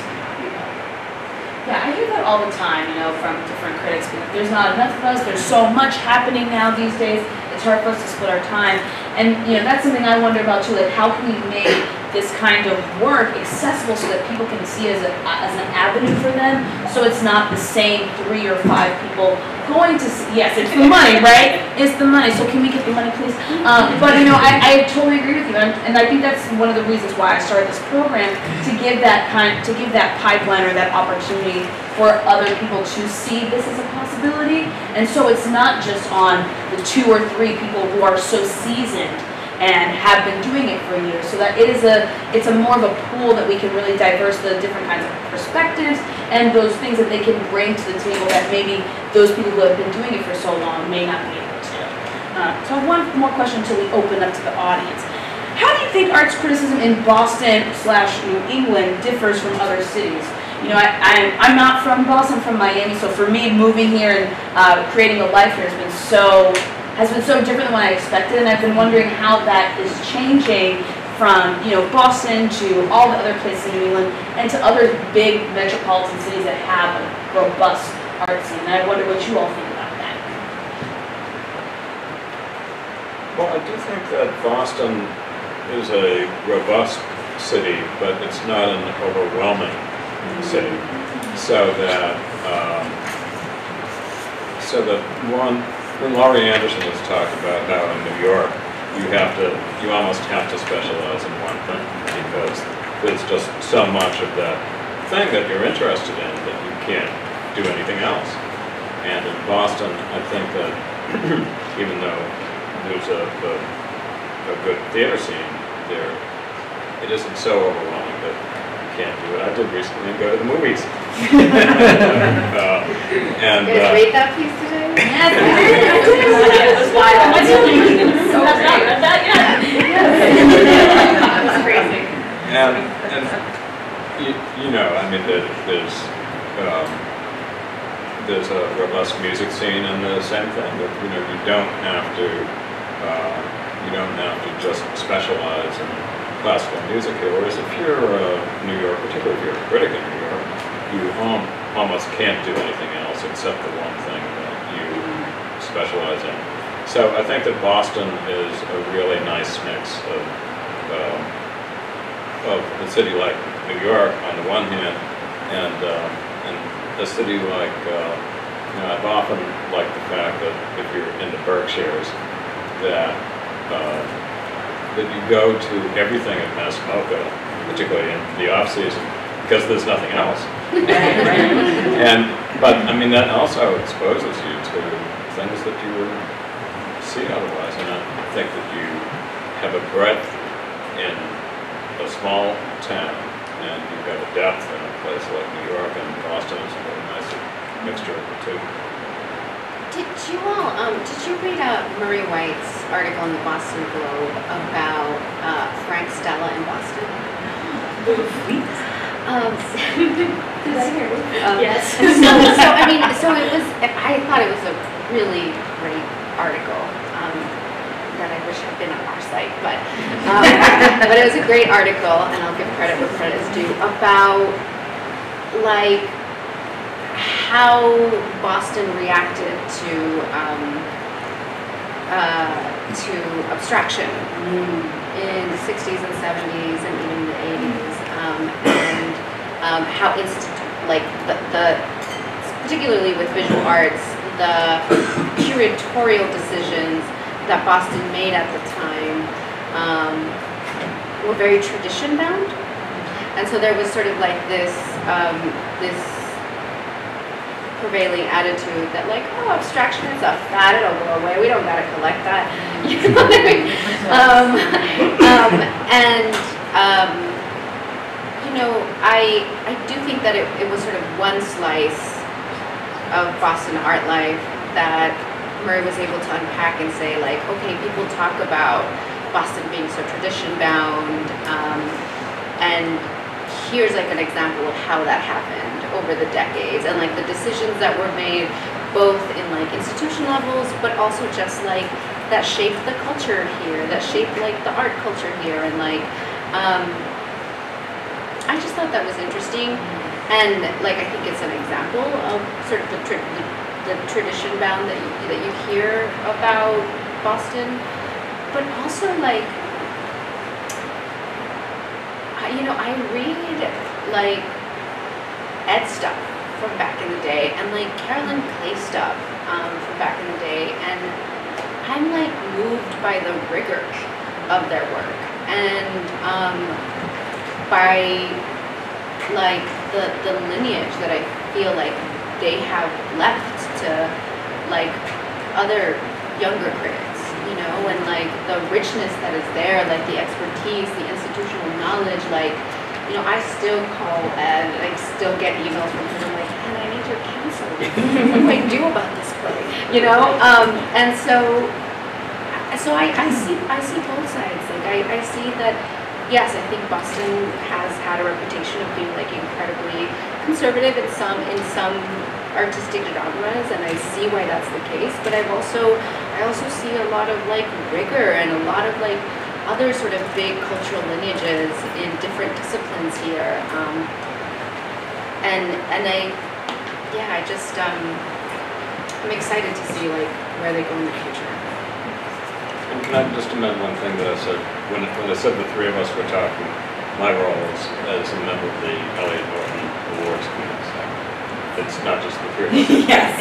Yeah, I hear that all the time, you know, from different critics. There's not enough of us. There's so much happening now these days. It's hard for us to split our time. And, you know, that's something I wonder about, too, like how can we make this kind of work accessible so that people can see it as, a, as an avenue for them, so it's not the same three or five people going to see. Yes, it's the money, right? It's the money. So can we get the money, please? Um, but, you know, I, I totally agree with you. And, and I think that's one of the reasons why I started this program, to give that kind, to give that pipeline or that opportunity for other people to see this as a possibility. And so it's not just on the two or three people who are so seasoned and have been doing it for years, so that it is a, it's a more of a pool that we can really diverse the different kinds of perspectives and those things that they can bring to the table that maybe those people who have been doing it for so long may not be able to. Uh, so one more question until we open up to the audience. How do you think arts criticism in Boston slash New England differs from other cities? You know, I, I'm, I'm not from Boston, I'm from Miami, so for me, moving here and uh, creating a life here has been so, has been so different than what I expected, and I've been wondering how that is changing from, you know, Boston to all the other places in New England and to other big metropolitan cities that have a robust art scene, and I wonder what you all think about that. Well, I do think that Boston is a robust city, but it's not an overwhelming city, so that um, so that one, when Laurie Anderson was talking about how in New York you have to, you almost have to specialize in one thing because there's just so much of that thing that you're interested in that you can't do anything else. And in Boston, I think that even though there's a, a, a good theater scene there, it isn't so overwhelming that can't do it. I did recently go to the movies. uh, and did I uh, read that piece today? Yes, I did. I did. It was wild. I was so great. That, yeah. That was crazy. And, and you, you know, I mean, there, there's um, there's a robust music scene, and the same thing that, you know, you don't have to uh, you don't have to just specialize in classical music here, whereas if you're a New York, particularly if you're a critic in New York, you um, almost can't do anything else except the one thing that you specialize in. So I think that Boston is a really nice mix of, um, of a city like New York on the one hand, and, um, and a city like, uh, you know, I've often liked the fact that if you're in the Berkshires, that uh, that you go to everything at Mass Mocha, particularly in the off-season, because there's nothing else. and But, I mean, that also exposes you to things that you wouldn't see otherwise. And I think that you have a breadth in a small town, and you have a depth in a place like New York, and Boston is a really nice mixture of the two. Did you all, um, did you read out Murray White's article in the Boston Globe about uh, Frank Stella in Boston? um, um, yes. So, so, I mean, so it was, I thought it was a really great article. Um, that I wish had been on our site, but um, but it was a great article, and I'll give credit where credit is due, about like how Boston reacted to um, uh, to abstraction in the sixties and seventies and even the eighties, um, and um, how inst like the, the particularly with visual arts, the curatorial decisions that Boston made at the time um, were very tradition bound, and so there was sort of like this um, this prevailing attitude that like, oh, abstraction is a fad; it'll go away. We don't gotta collect that, you know what I mean? um, um, and um, you know, I I do think that it, it was sort of one slice of Boston art life that Murray was able to unpack and say like, okay, people talk about Boston being so tradition bound, um, and here's like an example of how that happened over the decades, and like the decisions that were made both in like institution levels, but also just like that shaped the culture here, that shaped like the art culture here, and like um, I just thought that was interesting. And like I think it's an example of sort of the, tra the, the tradition bound that you, that you hear about Boston, but also like, I, you know, I read like Ed stuff from back in the day and like Carolyn Clay stuff um, from back in the day, and I'm like moved by the rigor of their work and um, by like the, the lineage that I feel like they have left to like other younger critics, you know, and like the richness that is there, like the expertise, the institutional knowledge, like, you know, I still call and I still get emails from people like, and I need your counsel, what do I do about this play, you know, um, and so, so I, I see, I see both sides, like I, I see that, yes, I think Boston has had a reputation of being like incredibly conservative in some in some artistic genres, and I see why that's the case. But I've also I also see a lot of like rigor and a lot of like other sort of big cultural lineages in different disciplines here. Um, and and I yeah I just um, I'm excited to see like where they go in the future. Can I just amend one thing that I said? When, when I said the three of us were talking, my role is as a member of the Elliott Norton Awards Committee. So it's not just the three of us. Yes.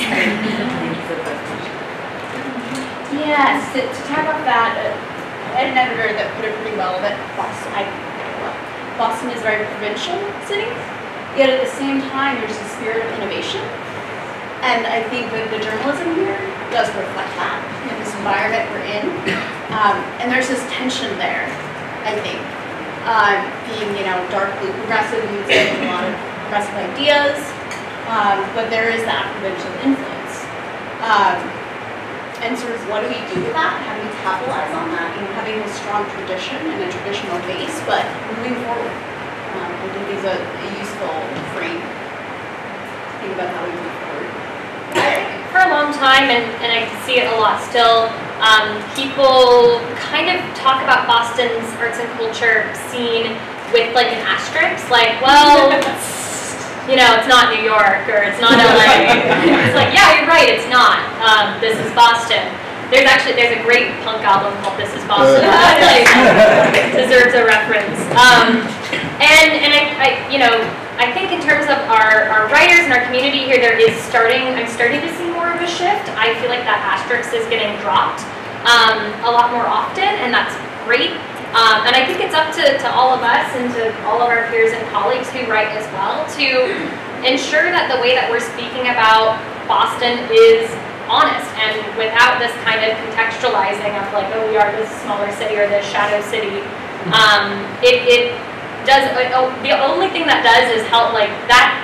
Yes, to, to tap off that, uh, an editor that put it pretty well that Boston, I, Boston is a very provincial city, yet at the same time there's a spirit of innovation. And I think that the journalism here does reflect that in this environment we're in. Um, and there's this tension there, I think. Um, being, you know, darkly progressive, you'd say a lot of progressive ideas, um, but there is that provincial influence. Um, and sort of what do we do with that? How do we capitalize on that? You know, having a strong tradition and a traditional base, but moving forward. Um, I think is a, a useful frame to think about how we move forward. For a long time, and, and I can see it a lot still, um, people kind of talk about Boston's arts and culture scene with like an asterisk, like, well, you know, it's not New York, or it's not L A. It's like, yeah, you're right, it's not. Um, this is Boston. There's actually, there's a great punk album called This Is Boston. That like, deserves a reference. Um, and, and I, I, you know, I think in terms of our, our writers and our community here, there is starting, I'm starting to see more of a shift. I feel like that asterisk is getting dropped um, a lot more often, and that's great. Um, and I think it's up to, to all of us and to all of our peers and colleagues who write as well to ensure that the way that we're speaking about Boston is honest and without this kind of contextualizing of like, oh, we are this smaller city or this shadow city. Um, it, it does, oh, the only thing that does is help like that,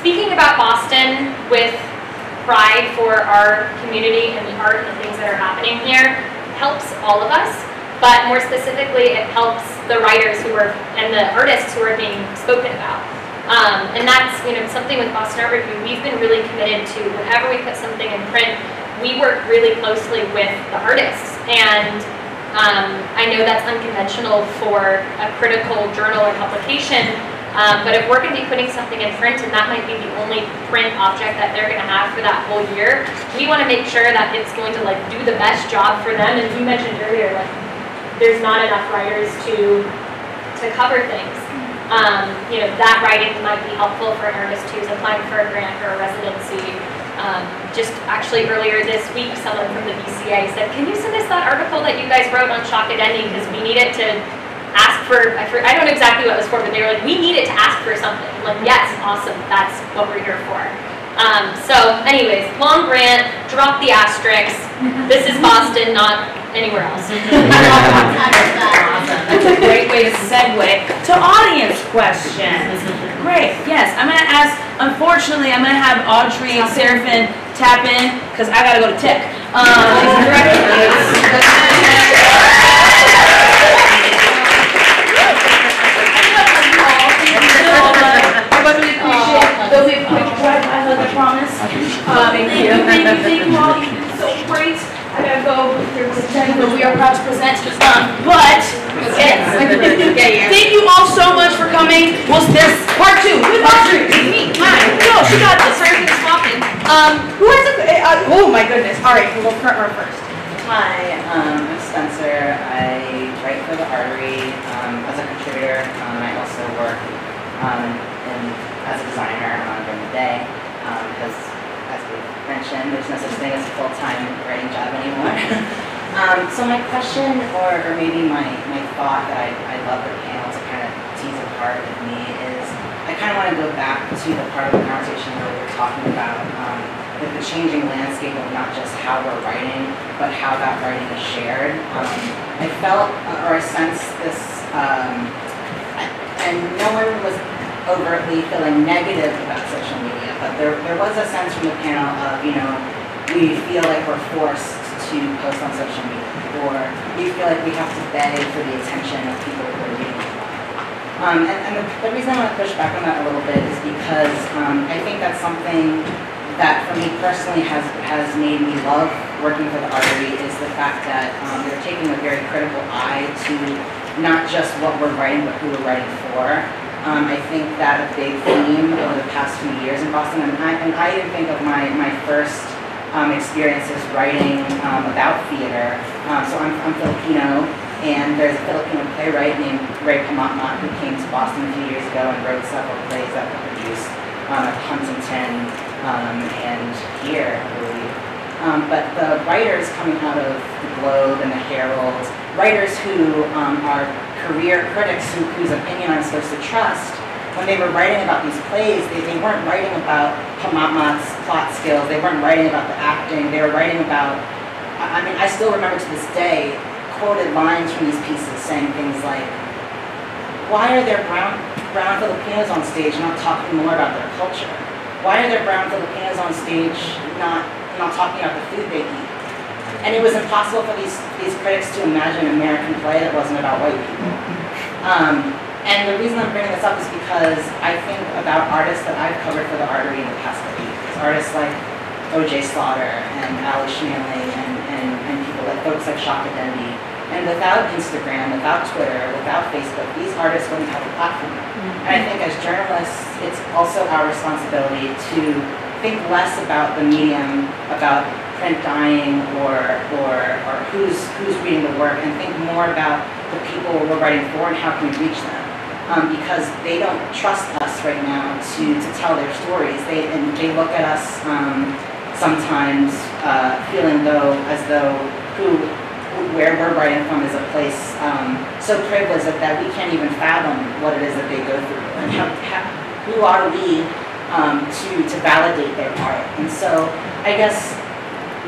speaking about Boston with pride for our community and the art and the things that are happening here helps all of us, but more specifically it helps the writers who are, and the artists who are being spoken about. Um, and that's, you know, something with Boston Art Review, we've been really committed to whenever we put something in print, we work really closely with the artists, and um, I know that's unconventional for a critical journal or publication, um, but if we're going to be putting something in print and that might be the only print object that they're going to have for that whole year, we want to make sure that it's going to like do the best job for them. And you mentioned earlier, like there's not enough writers to to cover things. Um, you know, that writing might be helpful for an artist who's applying for a grant or a residency. Um, just actually earlier this week, someone from the P C A said, can you send us that article that you guys wrote on Shakadendi, because we need it to ask for, I, for, I don't know exactly what it was for, but they were like, we need it to ask for something. I'm like, yes, awesome, that's what we're here for. Um, so anyways, long rant, drop the asterisks. This is Boston, not anywhere else. That's a great way to segue to audience questions. Great, yes. I'm going to ask, unfortunately, I'm going to have Audrey and Seraphin tap in because I got to go to tech. Um, I really appreciate those who have my husband, I promise. Um, thank you, thank you, thank you all. You've been so great. I got to go through the tech, but we are proud to present. Um, but... Yes. Thank you all so much for coming. Well, there's part two. With Audrey, with me, mine. No, she got this. Sorry for swapping. Um, who has a? Uh, oh my goodness. All right, we'll print her first. Hi, um, I'm Spencer. I write for the Artery um, as a contributor. Um, I also work um, in, as a designer um, during the day because, um, as we mentioned, there's no such thing as a full-time writing job anymore. Um, so my question, or, or maybe my, my thought that I, I love the panel to kind of tease apart with me is, I kind of want to go back to the part of the conversation where we were talking about um, the, the changing landscape of not just how we're writing, but how that writing is shared. Um, I felt, or I sensed this, um, and no one was overtly feeling negative about social media, but there, there was a sense from the panel of, you know, we feel like we're forced to post on social media, or we feel like we have to beg for the attention of people who are reading online. Um, and and the, the reason I want to push back on that a little bit is because um, I think that's something that for me personally has, has made me love working for the Artery, is the fact that um, they're taking a very critical eye to not just what we're writing, but who we're writing for. Um, I think that a big theme over the past few years in Boston, and I, and I even think of my, my first Um, experiences writing um, about theater. Um, so I'm, I'm Filipino, and there's a Filipino playwright named Ray Pamatmat who came to Boston a few years ago and wrote several plays that were produced um, at Huntington um, and here, I believe. Um, but the writers coming out of the Globe and the Herald, writers who um, are career critics who, whose opinion I'm supposed to trust, when they were writing about these plays, they, they weren't writing about Pamatmat's plot skills, they weren't writing about the acting, they were writing about, I mean, I still remember to this day, quoted lines from these pieces saying things like, why are there brown, brown Filipinos on stage not talking more about their culture? Why are there brown Filipinos on stage not, not talking about the food they eat? And it was impossible for these, these critics to imagine an American play that wasn't about white people. Um, And the reason I'm bringing this up is because I think about artists that I've covered for the Artery in the past couple of years. Artists like O J Slaughter and Ali Schmealy and, and, and people like folks like Shakadendi. And without Instagram, without Twitter, without Facebook, these artists wouldn't have a platform. Mm-hmm. And I think as journalists, it's also our responsibility to think less about the medium, about print dying or, or, or who's, who's reading the work, and think more about the people we're writing for and how can we reach them. Um, because they don't trust us right now to, to tell their stories. They, and they look at us um, sometimes uh, feeling though as though who, where we're writing from is a place um, so privileged that, that we can't even fathom what it is that they go through. And how, how, who are we um, to, to validate their art? And so I guess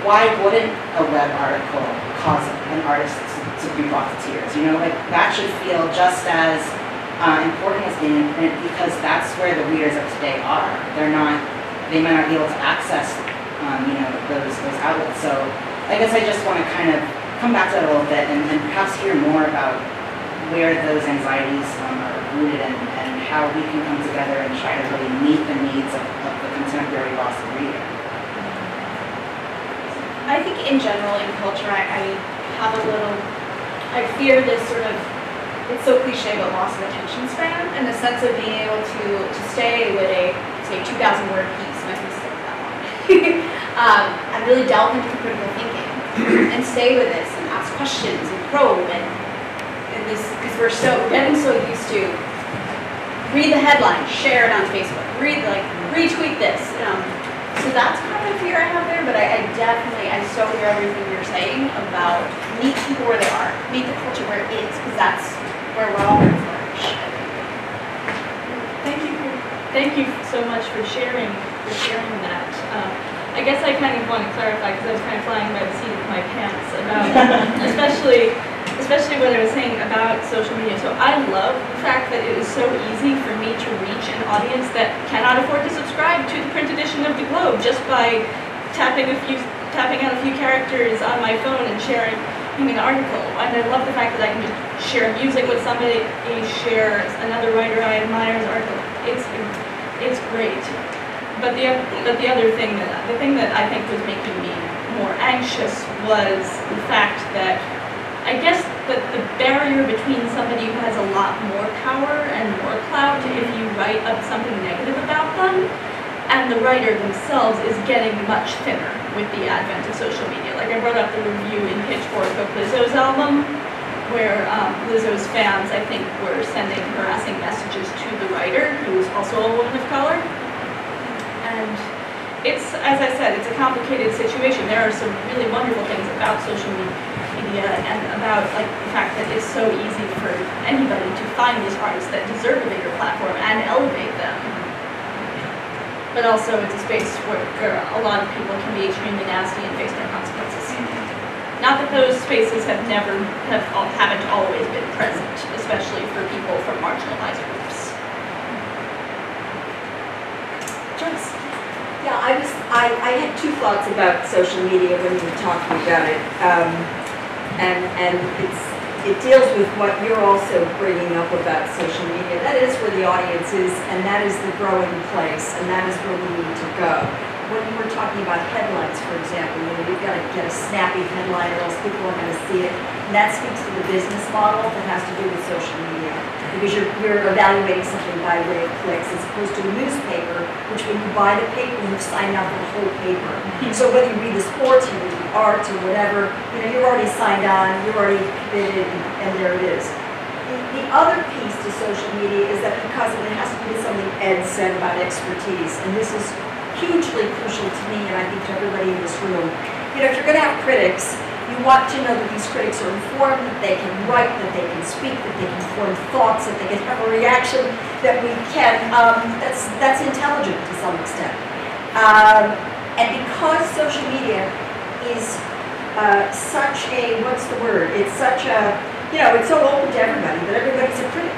why wouldn't a web article cause an artist to, to be brought to tears? You know, like that should feel just as Uh, important as being in print, because that's where the readers of today are. They're not, they might not be able to access, um, you know, those, those outlets. So I guess I just want to kind of come back to that a little bit and, and perhaps hear more about where those anxieties um, are rooted in, and how we can come together and try to really meet the needs of, of the contemporary Boston reader. I in general in culture, I, I have a little, I fear this sort of, it's so cliche, but loss of attention span, and the sense of being able to, to stay with a, say, two thousand word piece, might be still that long. um, I really delve into critical thinking and stay with this and ask questions and probe and, and this, because we're so, getting so used to read the headline, share it on Facebook, read, like, retweet this. Um, so that's kind of the fear I have there, but I, I definitely, I so hear everything you're saying about meet people where they are, meet the culture where it is, because that's where we're all going to flourish. Thank you, for, thank you so much for sharing, for sharing that. Um, I guess I kind of want to clarify, because I was kind of flying by the seat of my pants about, especially, especially what I was saying about social media. So I love the fact that it is so easy for me to reach an audience that cannot afford to subscribe to the print edition of the Globe just by tapping a few, tapping out a few characters on my phone and sharing an article. And I love the fact that I can just share music with somebody, share another writer I admire's article. It's it's great. But the but the other thing that the thing that I think was making me more anxious was the fact that I guess that the barrier between somebody who has a lot more power and more clout if you write up something negative about them and the writer themselves is getting much thinner with the advent of social media. Like I brought up the review in Pitchfork of Lizzo's album, where um, Lizzo's fans, I think, were sending harassing messages to the writer, who is also a woman of color. And it's, as I said, it's a complicated situation. There are some really wonderful things about social media and about like the fact that it's so easy for anybody to find these artists that deserve a bigger platform and elevate them. But also it's a space where a lot of people can be extremely nasty and face their consequences. Not that those spaces have never, have, haven't always been present, especially for people from marginalized groups. Joyce? Yeah, I was, I, I had two thoughts about social media when you were talking about it. Um, and and it's, it deals with what you're also bringing up about social media. That is where the audience is, and that is the growing place, and that is where we need to go. When you were talking about headlines, for example, you know, we've got to get a snappy headline or else people are going to see it. And that speaks to the business model that has to do with social media. Because you're, you're evaluating something by way of clicks as opposed to a newspaper, which when you buy the paper, you've signed up for the whole paper. So whether you read the sports, you read the arts, or whatever, you know, you're already signed on, you're already committed, and there it is. The other piece to social media is that because it has to do with something Ed said about expertise, and this is hugely crucial to me, and I think to everybody in this room. You know, if you're going to have critics, you want to know that these critics are informed, that they can write, that they can speak, that they can form thoughts, that they can have a reaction, that we can, um, that's, that's intelligent to some extent. Um, and because social media is uh, such a, what's the word, it's such a, you know, it's so open to everybody, that everybody's a critic.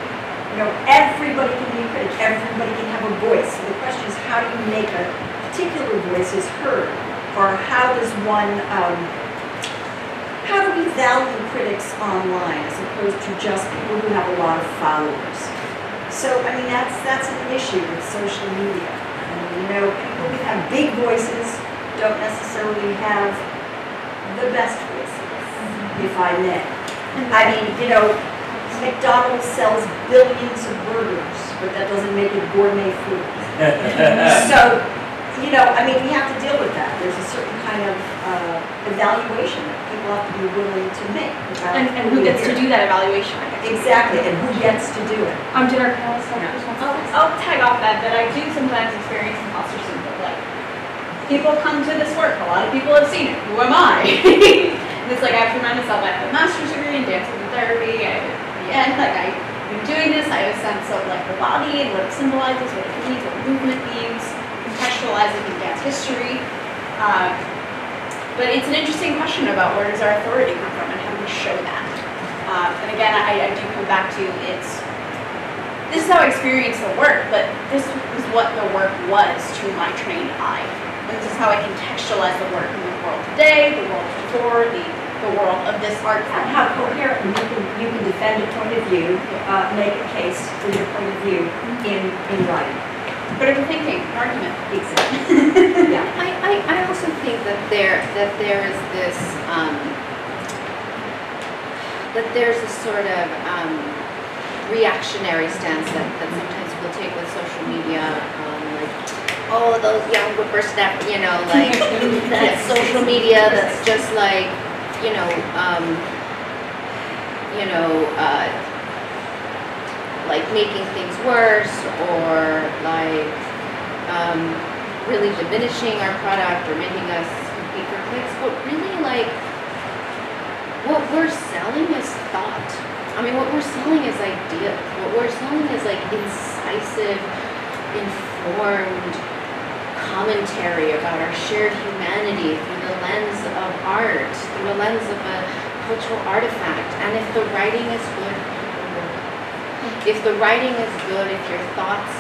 You know, everybody can be a critic, everybody can have a voice. So the question is, how do you make a particular voice is heard? Or how does one, um, how do we value critics online as opposed to just people who have a lot of followers? So, I mean, that's, that's an issue with social media. I mean, you know, people who have big voices don't necessarily have the best voices, mm-hmm. if I may. Mm-hmm. I mean, you know, McDonald's sells billions of burgers, but that doesn't make it gourmet food. So, you know, I mean, we have to deal with that. There's a certain kind of uh, evaluation that people have to be willing to make. And, and who gets to do that evaluation? I guess. Exactly, and who gets to do it? Um, did our panelists have questions? I'll, I'll tag off that, that I do sometimes experience imposter syndrome. Like, people come to this work, a lot of people have seen it. Who am I? And it's like, I have to remind myself, I have a master's degree in dance and therapy. I have And like I, I'm doing this, I have a sense of like the body and what it symbolizes, what it means, what movement means, contextualizing in dance history. Um, but it's an interesting question about where does our authority come from and how do we show that? Um, and again, I, I do come back to it's this is how I experienced the work, but this is what the work was to my trained eye. And this is how I contextualize the work in the world today, the world before, the the world of this art form. How coherent you can, you can defend a point of view, uh, make a case for your point of view in, in writing. But I'm thinking, argument. Exactly. Yeah. I, I, I also think that there that there is this um, that there's a sort of um, reactionary stance that, that sometimes we'll take with social media, um, like, oh, those young whippersnappers, you know, like that social media that's just like, you know, um, you know, uh, like making things worse, or like um, really diminishing our product or making us compete for clicks. But really, like, what we're selling is thought. I mean, what we're selling is ideas. What we're selling is like incisive, informed commentary about our shared humanity through the lens of art, through the lens of a cultural artifact. And if the writing is good, if the writing is good, if your thoughts,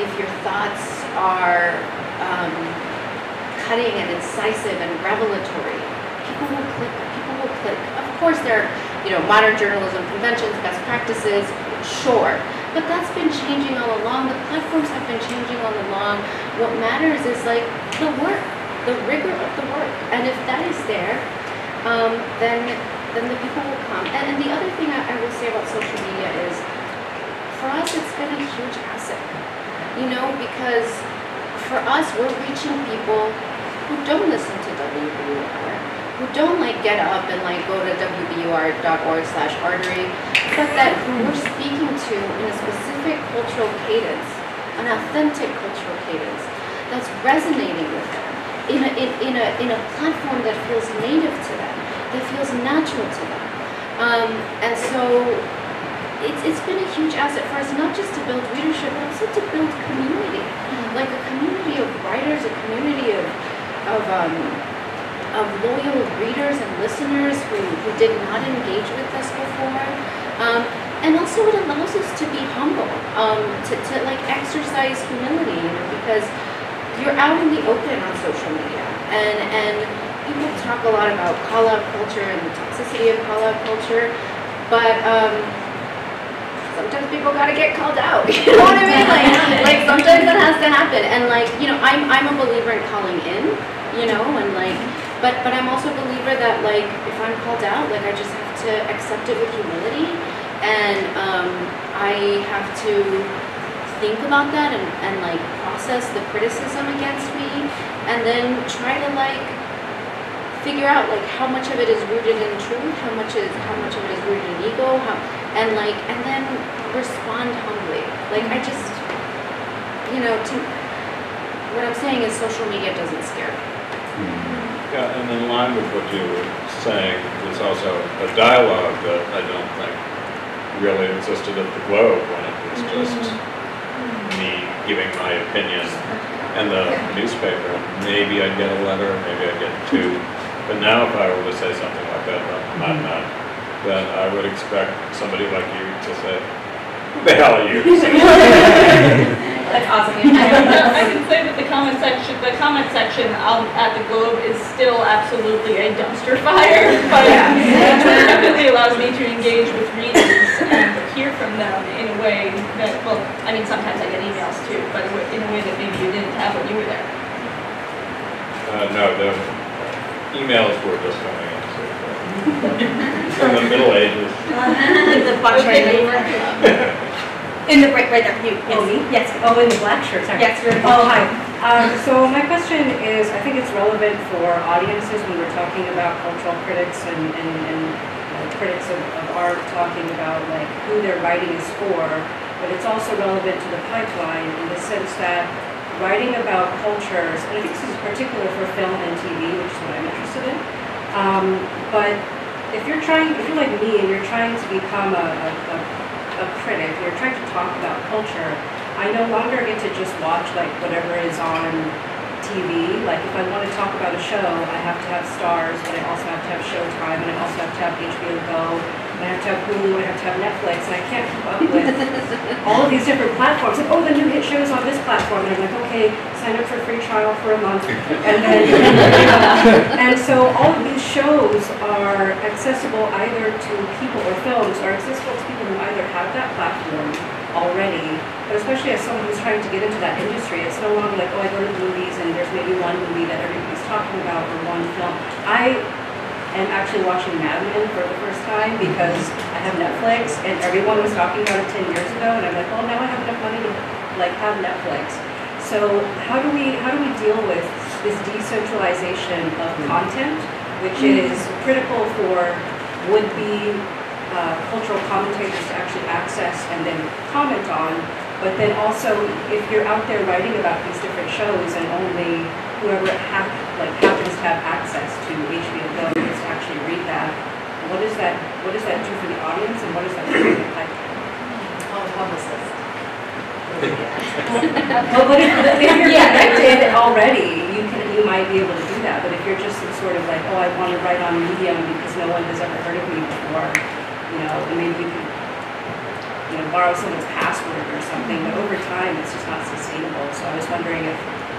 if your thoughts are um, cutting and incisive and revelatory, people will click. People will click. Of course, there are, you know, modern journalism conventions, best practices, sure, but that's been changing all along. The platforms have been changing all along. What matters is like the work, the rigor of the work, and if that is there, um, then then the people will come. And, and the other thing I, I will say about social media is, for us, it's been a huge asset, you know, because for us, we're reaching people who don't listen to W B U R, who don't like get up and like go to W B U R dot org slash artery, but that who we're speaking to in a specific cultural cadence, an authentic cultural cadence that's resonating with them in a in, in a in a platform that feels native to them, that feels natural to them, um, and so. It's, it's been a huge asset for us, not just to build readership, but also to build community. Mm-hmm. Like a community of writers, a community of, of, um, of loyal readers and listeners who, who did not engage with us before. Um, and also it allows us to be humble, um, to, to like exercise humility, you know, because you're out in the open on social media. And, and people talk a lot about call-out culture and the toxicity of call-out culture, but um, sometimes people gotta get called out. You know what I mean? Like, like sometimes that has to happen. And like, you know, I'm I'm a believer in calling in, you know, and like, but but I'm also a believer that like, if I'm called out, like I just have to accept it with humility, and um, I have to think about that and and like process the criticism against me, and then try to like figure out like how much of it is rooted in truth, how much is how much of it is rooted in ego, how. And like, and then respond humbly. Like, I just, you know, to, what I'm saying is social media doesn't scare me. Yeah, and in line with what you were saying, there's also a dialogue that I don't think really existed at the Globe when it was just mm-hmm. me giving my opinion and the yeah. newspaper. Maybe I'd get a letter, maybe I'd get two. But now if I were to say something like that, I'm not, not then I would expect somebody like you to say, who the hell are you? That's awesome. I, know, I can say that the comment section, the comment section um, at the Globe is still absolutely a dumpster fire, but yeah. it definitely allows me to engage with readers and hear from them in a way that, well, I mean, sometimes I get emails too, but in a way that maybe you didn't have when you were there. Uh, no, the emails were just coming in. From the Middle Ages. The box right there. In the right, right there. You, yes. Oh, me? Yes. Oh, in the black shirt. Sorry. Yes. Oh, hi. Um, so my question is, I think it's relevant for audiences when we're talking about cultural critics and, and, and uh, critics of, of art talking about like who their writing is for, but it's also relevant to the pipeline in the sense that writing about cultures, and I think this is particular for film and T V, which is what I'm interested in. Um, but if you're trying, if you're like me and you're trying to become a, a, a, a critic, you're trying to talk about culture, I no longer get to just watch like whatever is on T V. Like if I want to talk about a show, I have to have Stars, but I also have to have Showtime, and I also have to have H B O Go, and I have to have Hulu, and I have to have Netflix, and I can't keep up with all of these different platforms. Like, oh, the new hit show's on this platform, and I'm like, okay, sign up for a free trial for a month, and then, uh, and so all of these shows are accessible either to people, or films are accessible to people who either have that platform already, but especially as someone who's trying to get into that industry, it's no longer like, oh, I go to the movies and there's maybe one movie that everybody's talking about. I am actually watching Mad Men for the first time because I have Netflix, and everyone was talking about it ten years ago, and I'm like, well, now I have enough money to like have Netflix. So how do we how do we deal with this decentralization of content, which is critical for would-be uh, cultural commentators to actually access and then comment on? But then also, if you're out there writing about these different shows and only whoever ha like happens to have access to H B O gets to actually read that, what does that what does that do for the audience, and what does that do for the pipeline? All publicists. Well, but if, if you're connected already, you can you might be able to do that. But if you're just sort of like, oh, I want to write on Medium because no one has ever heard of me before, you know, and maybe you can. You know, borrow someone's password or something, but over time it's just not sustainable. So I was wondering if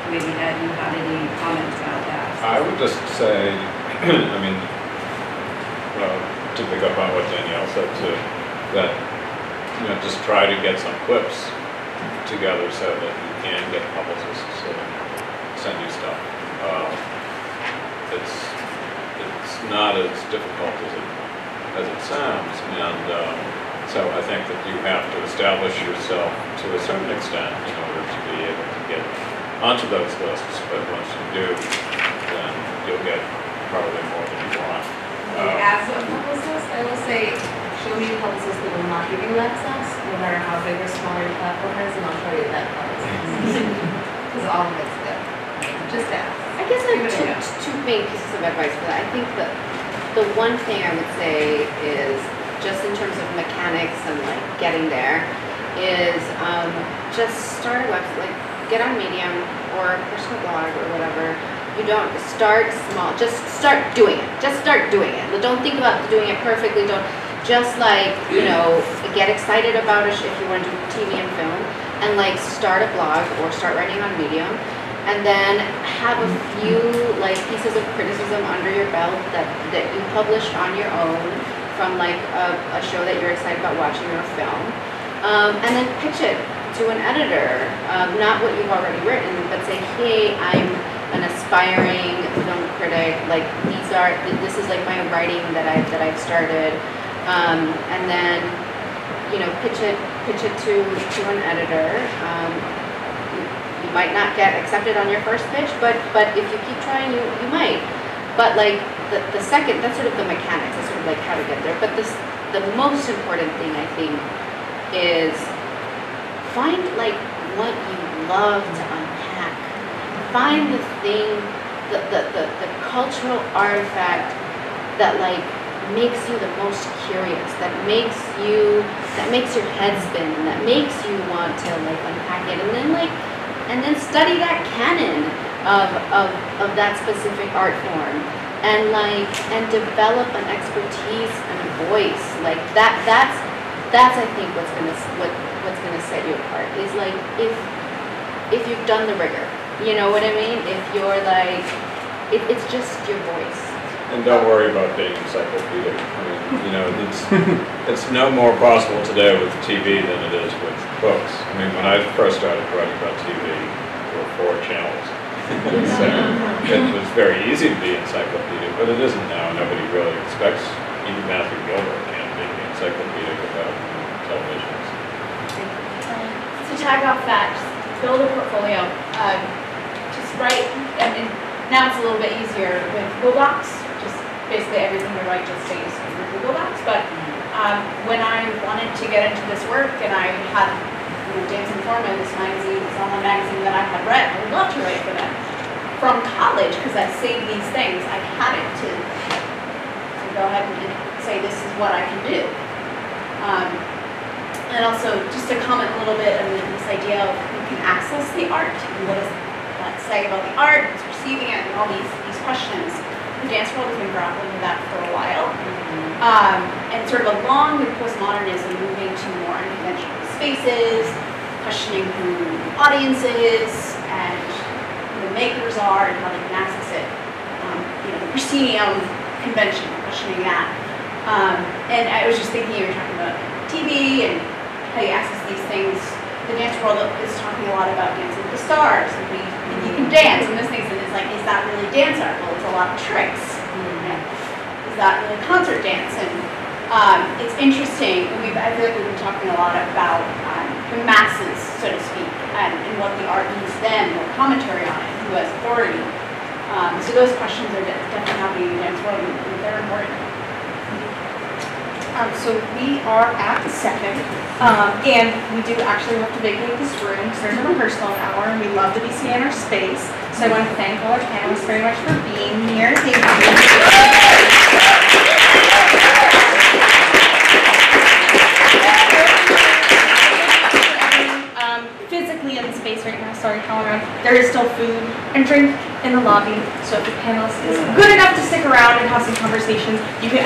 maybe Ed, you had any comments about that. I would just say, I mean, well, to pick up on what Danielle said too, that you know, just try to get some clips together so that you can get publicists to send you stuff. Um, it's it's not as difficult as it as it sounds, and. Um, So I think that you have to establish yourself to a certain extent in order to be able to get onto those lists. But once you do, then you'll get probably more than you want. Um, As a publicist, I will say, show me a publicist that will not give you access, no matter how big or small your platform is, and I'll show you that publicist. Because all of it's good. Just ask. I guess I have two, two main pieces of advice for that. I think that the one thing I would say is, just in terms of mechanics and like getting there, is um, just start a website, like get on Medium or personal blog or whatever. You don't start small, just start doing it. Just start doing it. Don't think about doing it perfectly. Don't just like you know get excited about it if you want to do T V and film, and like start a blog or start writing on Medium, and then have a few like pieces of criticism under your belt that that you published on your own. From like a, a show that you're excited about watching or a film, um, and then pitch it to an editor, um, not what you've already written, but say, hey, I'm an aspiring film critic. Like these are, this is like my writing that I that I've started, um, and then you know pitch it, pitch it to to an editor. Um, you, you might not get accepted on your first pitch, but but if you keep trying, you you might. But like the, the second, that's sort of the mechanics, that's sort of like how to get there. But this, the most important thing I think is find like what you love to unpack. Find the thing, the, the, the, the cultural artifact that like makes you the most curious, that makes you, that makes your head spin, and that makes you want to like unpack it. And then like, and then study that canon. Of, of, of that specific art form, and like and develop an expertise and a voice like that. That's that's I think what's gonna what what's gonna set you apart is like if if you've done the rigor, you know what I mean. If you're like it, it's just your voice. And don't worry about being encyclopedic. I mean, you know, it's it's no more possible today with T V than it is with books. I mean, when I first started writing about T V, there were four channels. So it was very easy to be encyclopedic, but it isn't now. Nobody really expects, even Matthew Gilbert can't be encyclopedic about television. So tag off that, just build a portfolio. Um, just write, and, and now it's a little bit easier with Google Docs. Just basically everything you write just stays through Google Docs. But um, when I wanted to get into this work, and I had Dance Informa, this magazine, this online magazine that I had read, I would love to write for them. From college, because I saved these things, I had it to, to go ahead and say this is what I can do. Um, and also, just to comment a little bit on this idea of who can access the art, and what does that say about the art, who's receiving it, and all these, these questions. The dance world has been grappling with that for a while. Mm-hmm. um, and sort of along with postmodernism, moving to more unconventional spaces, questioning who the audience is and who the makers are and how they can access it. Um, you know, the proscenium convention, questioning that. Um, and I was just thinking, you were talking about T V and how you access these things. The dance world is talking a lot about dancing with the stars. And we, you can dance and those things, and it's like, is that really dance art? Well, it's a lot of tricks. gotten in concert dance. And um, it's interesting, we've, I feel like we've been talking a lot about um, the masses, so to speak, and, and what the art means to them, what commentary on it, who has authority. Um, so those questions are definitely happening in the dance world, and they're important. Um, so we are at seven, um, and we do actually have to vacate this room because there's a rehearsal hour, and we love the B C A in our space. So I want to thank all our panelists very much for being here. Thank you. um, physically in the space right now, sorry, HowlRound, there is still food and drink in the lobby. So if the panelist is good enough to stick around and have some conversations, you can ask.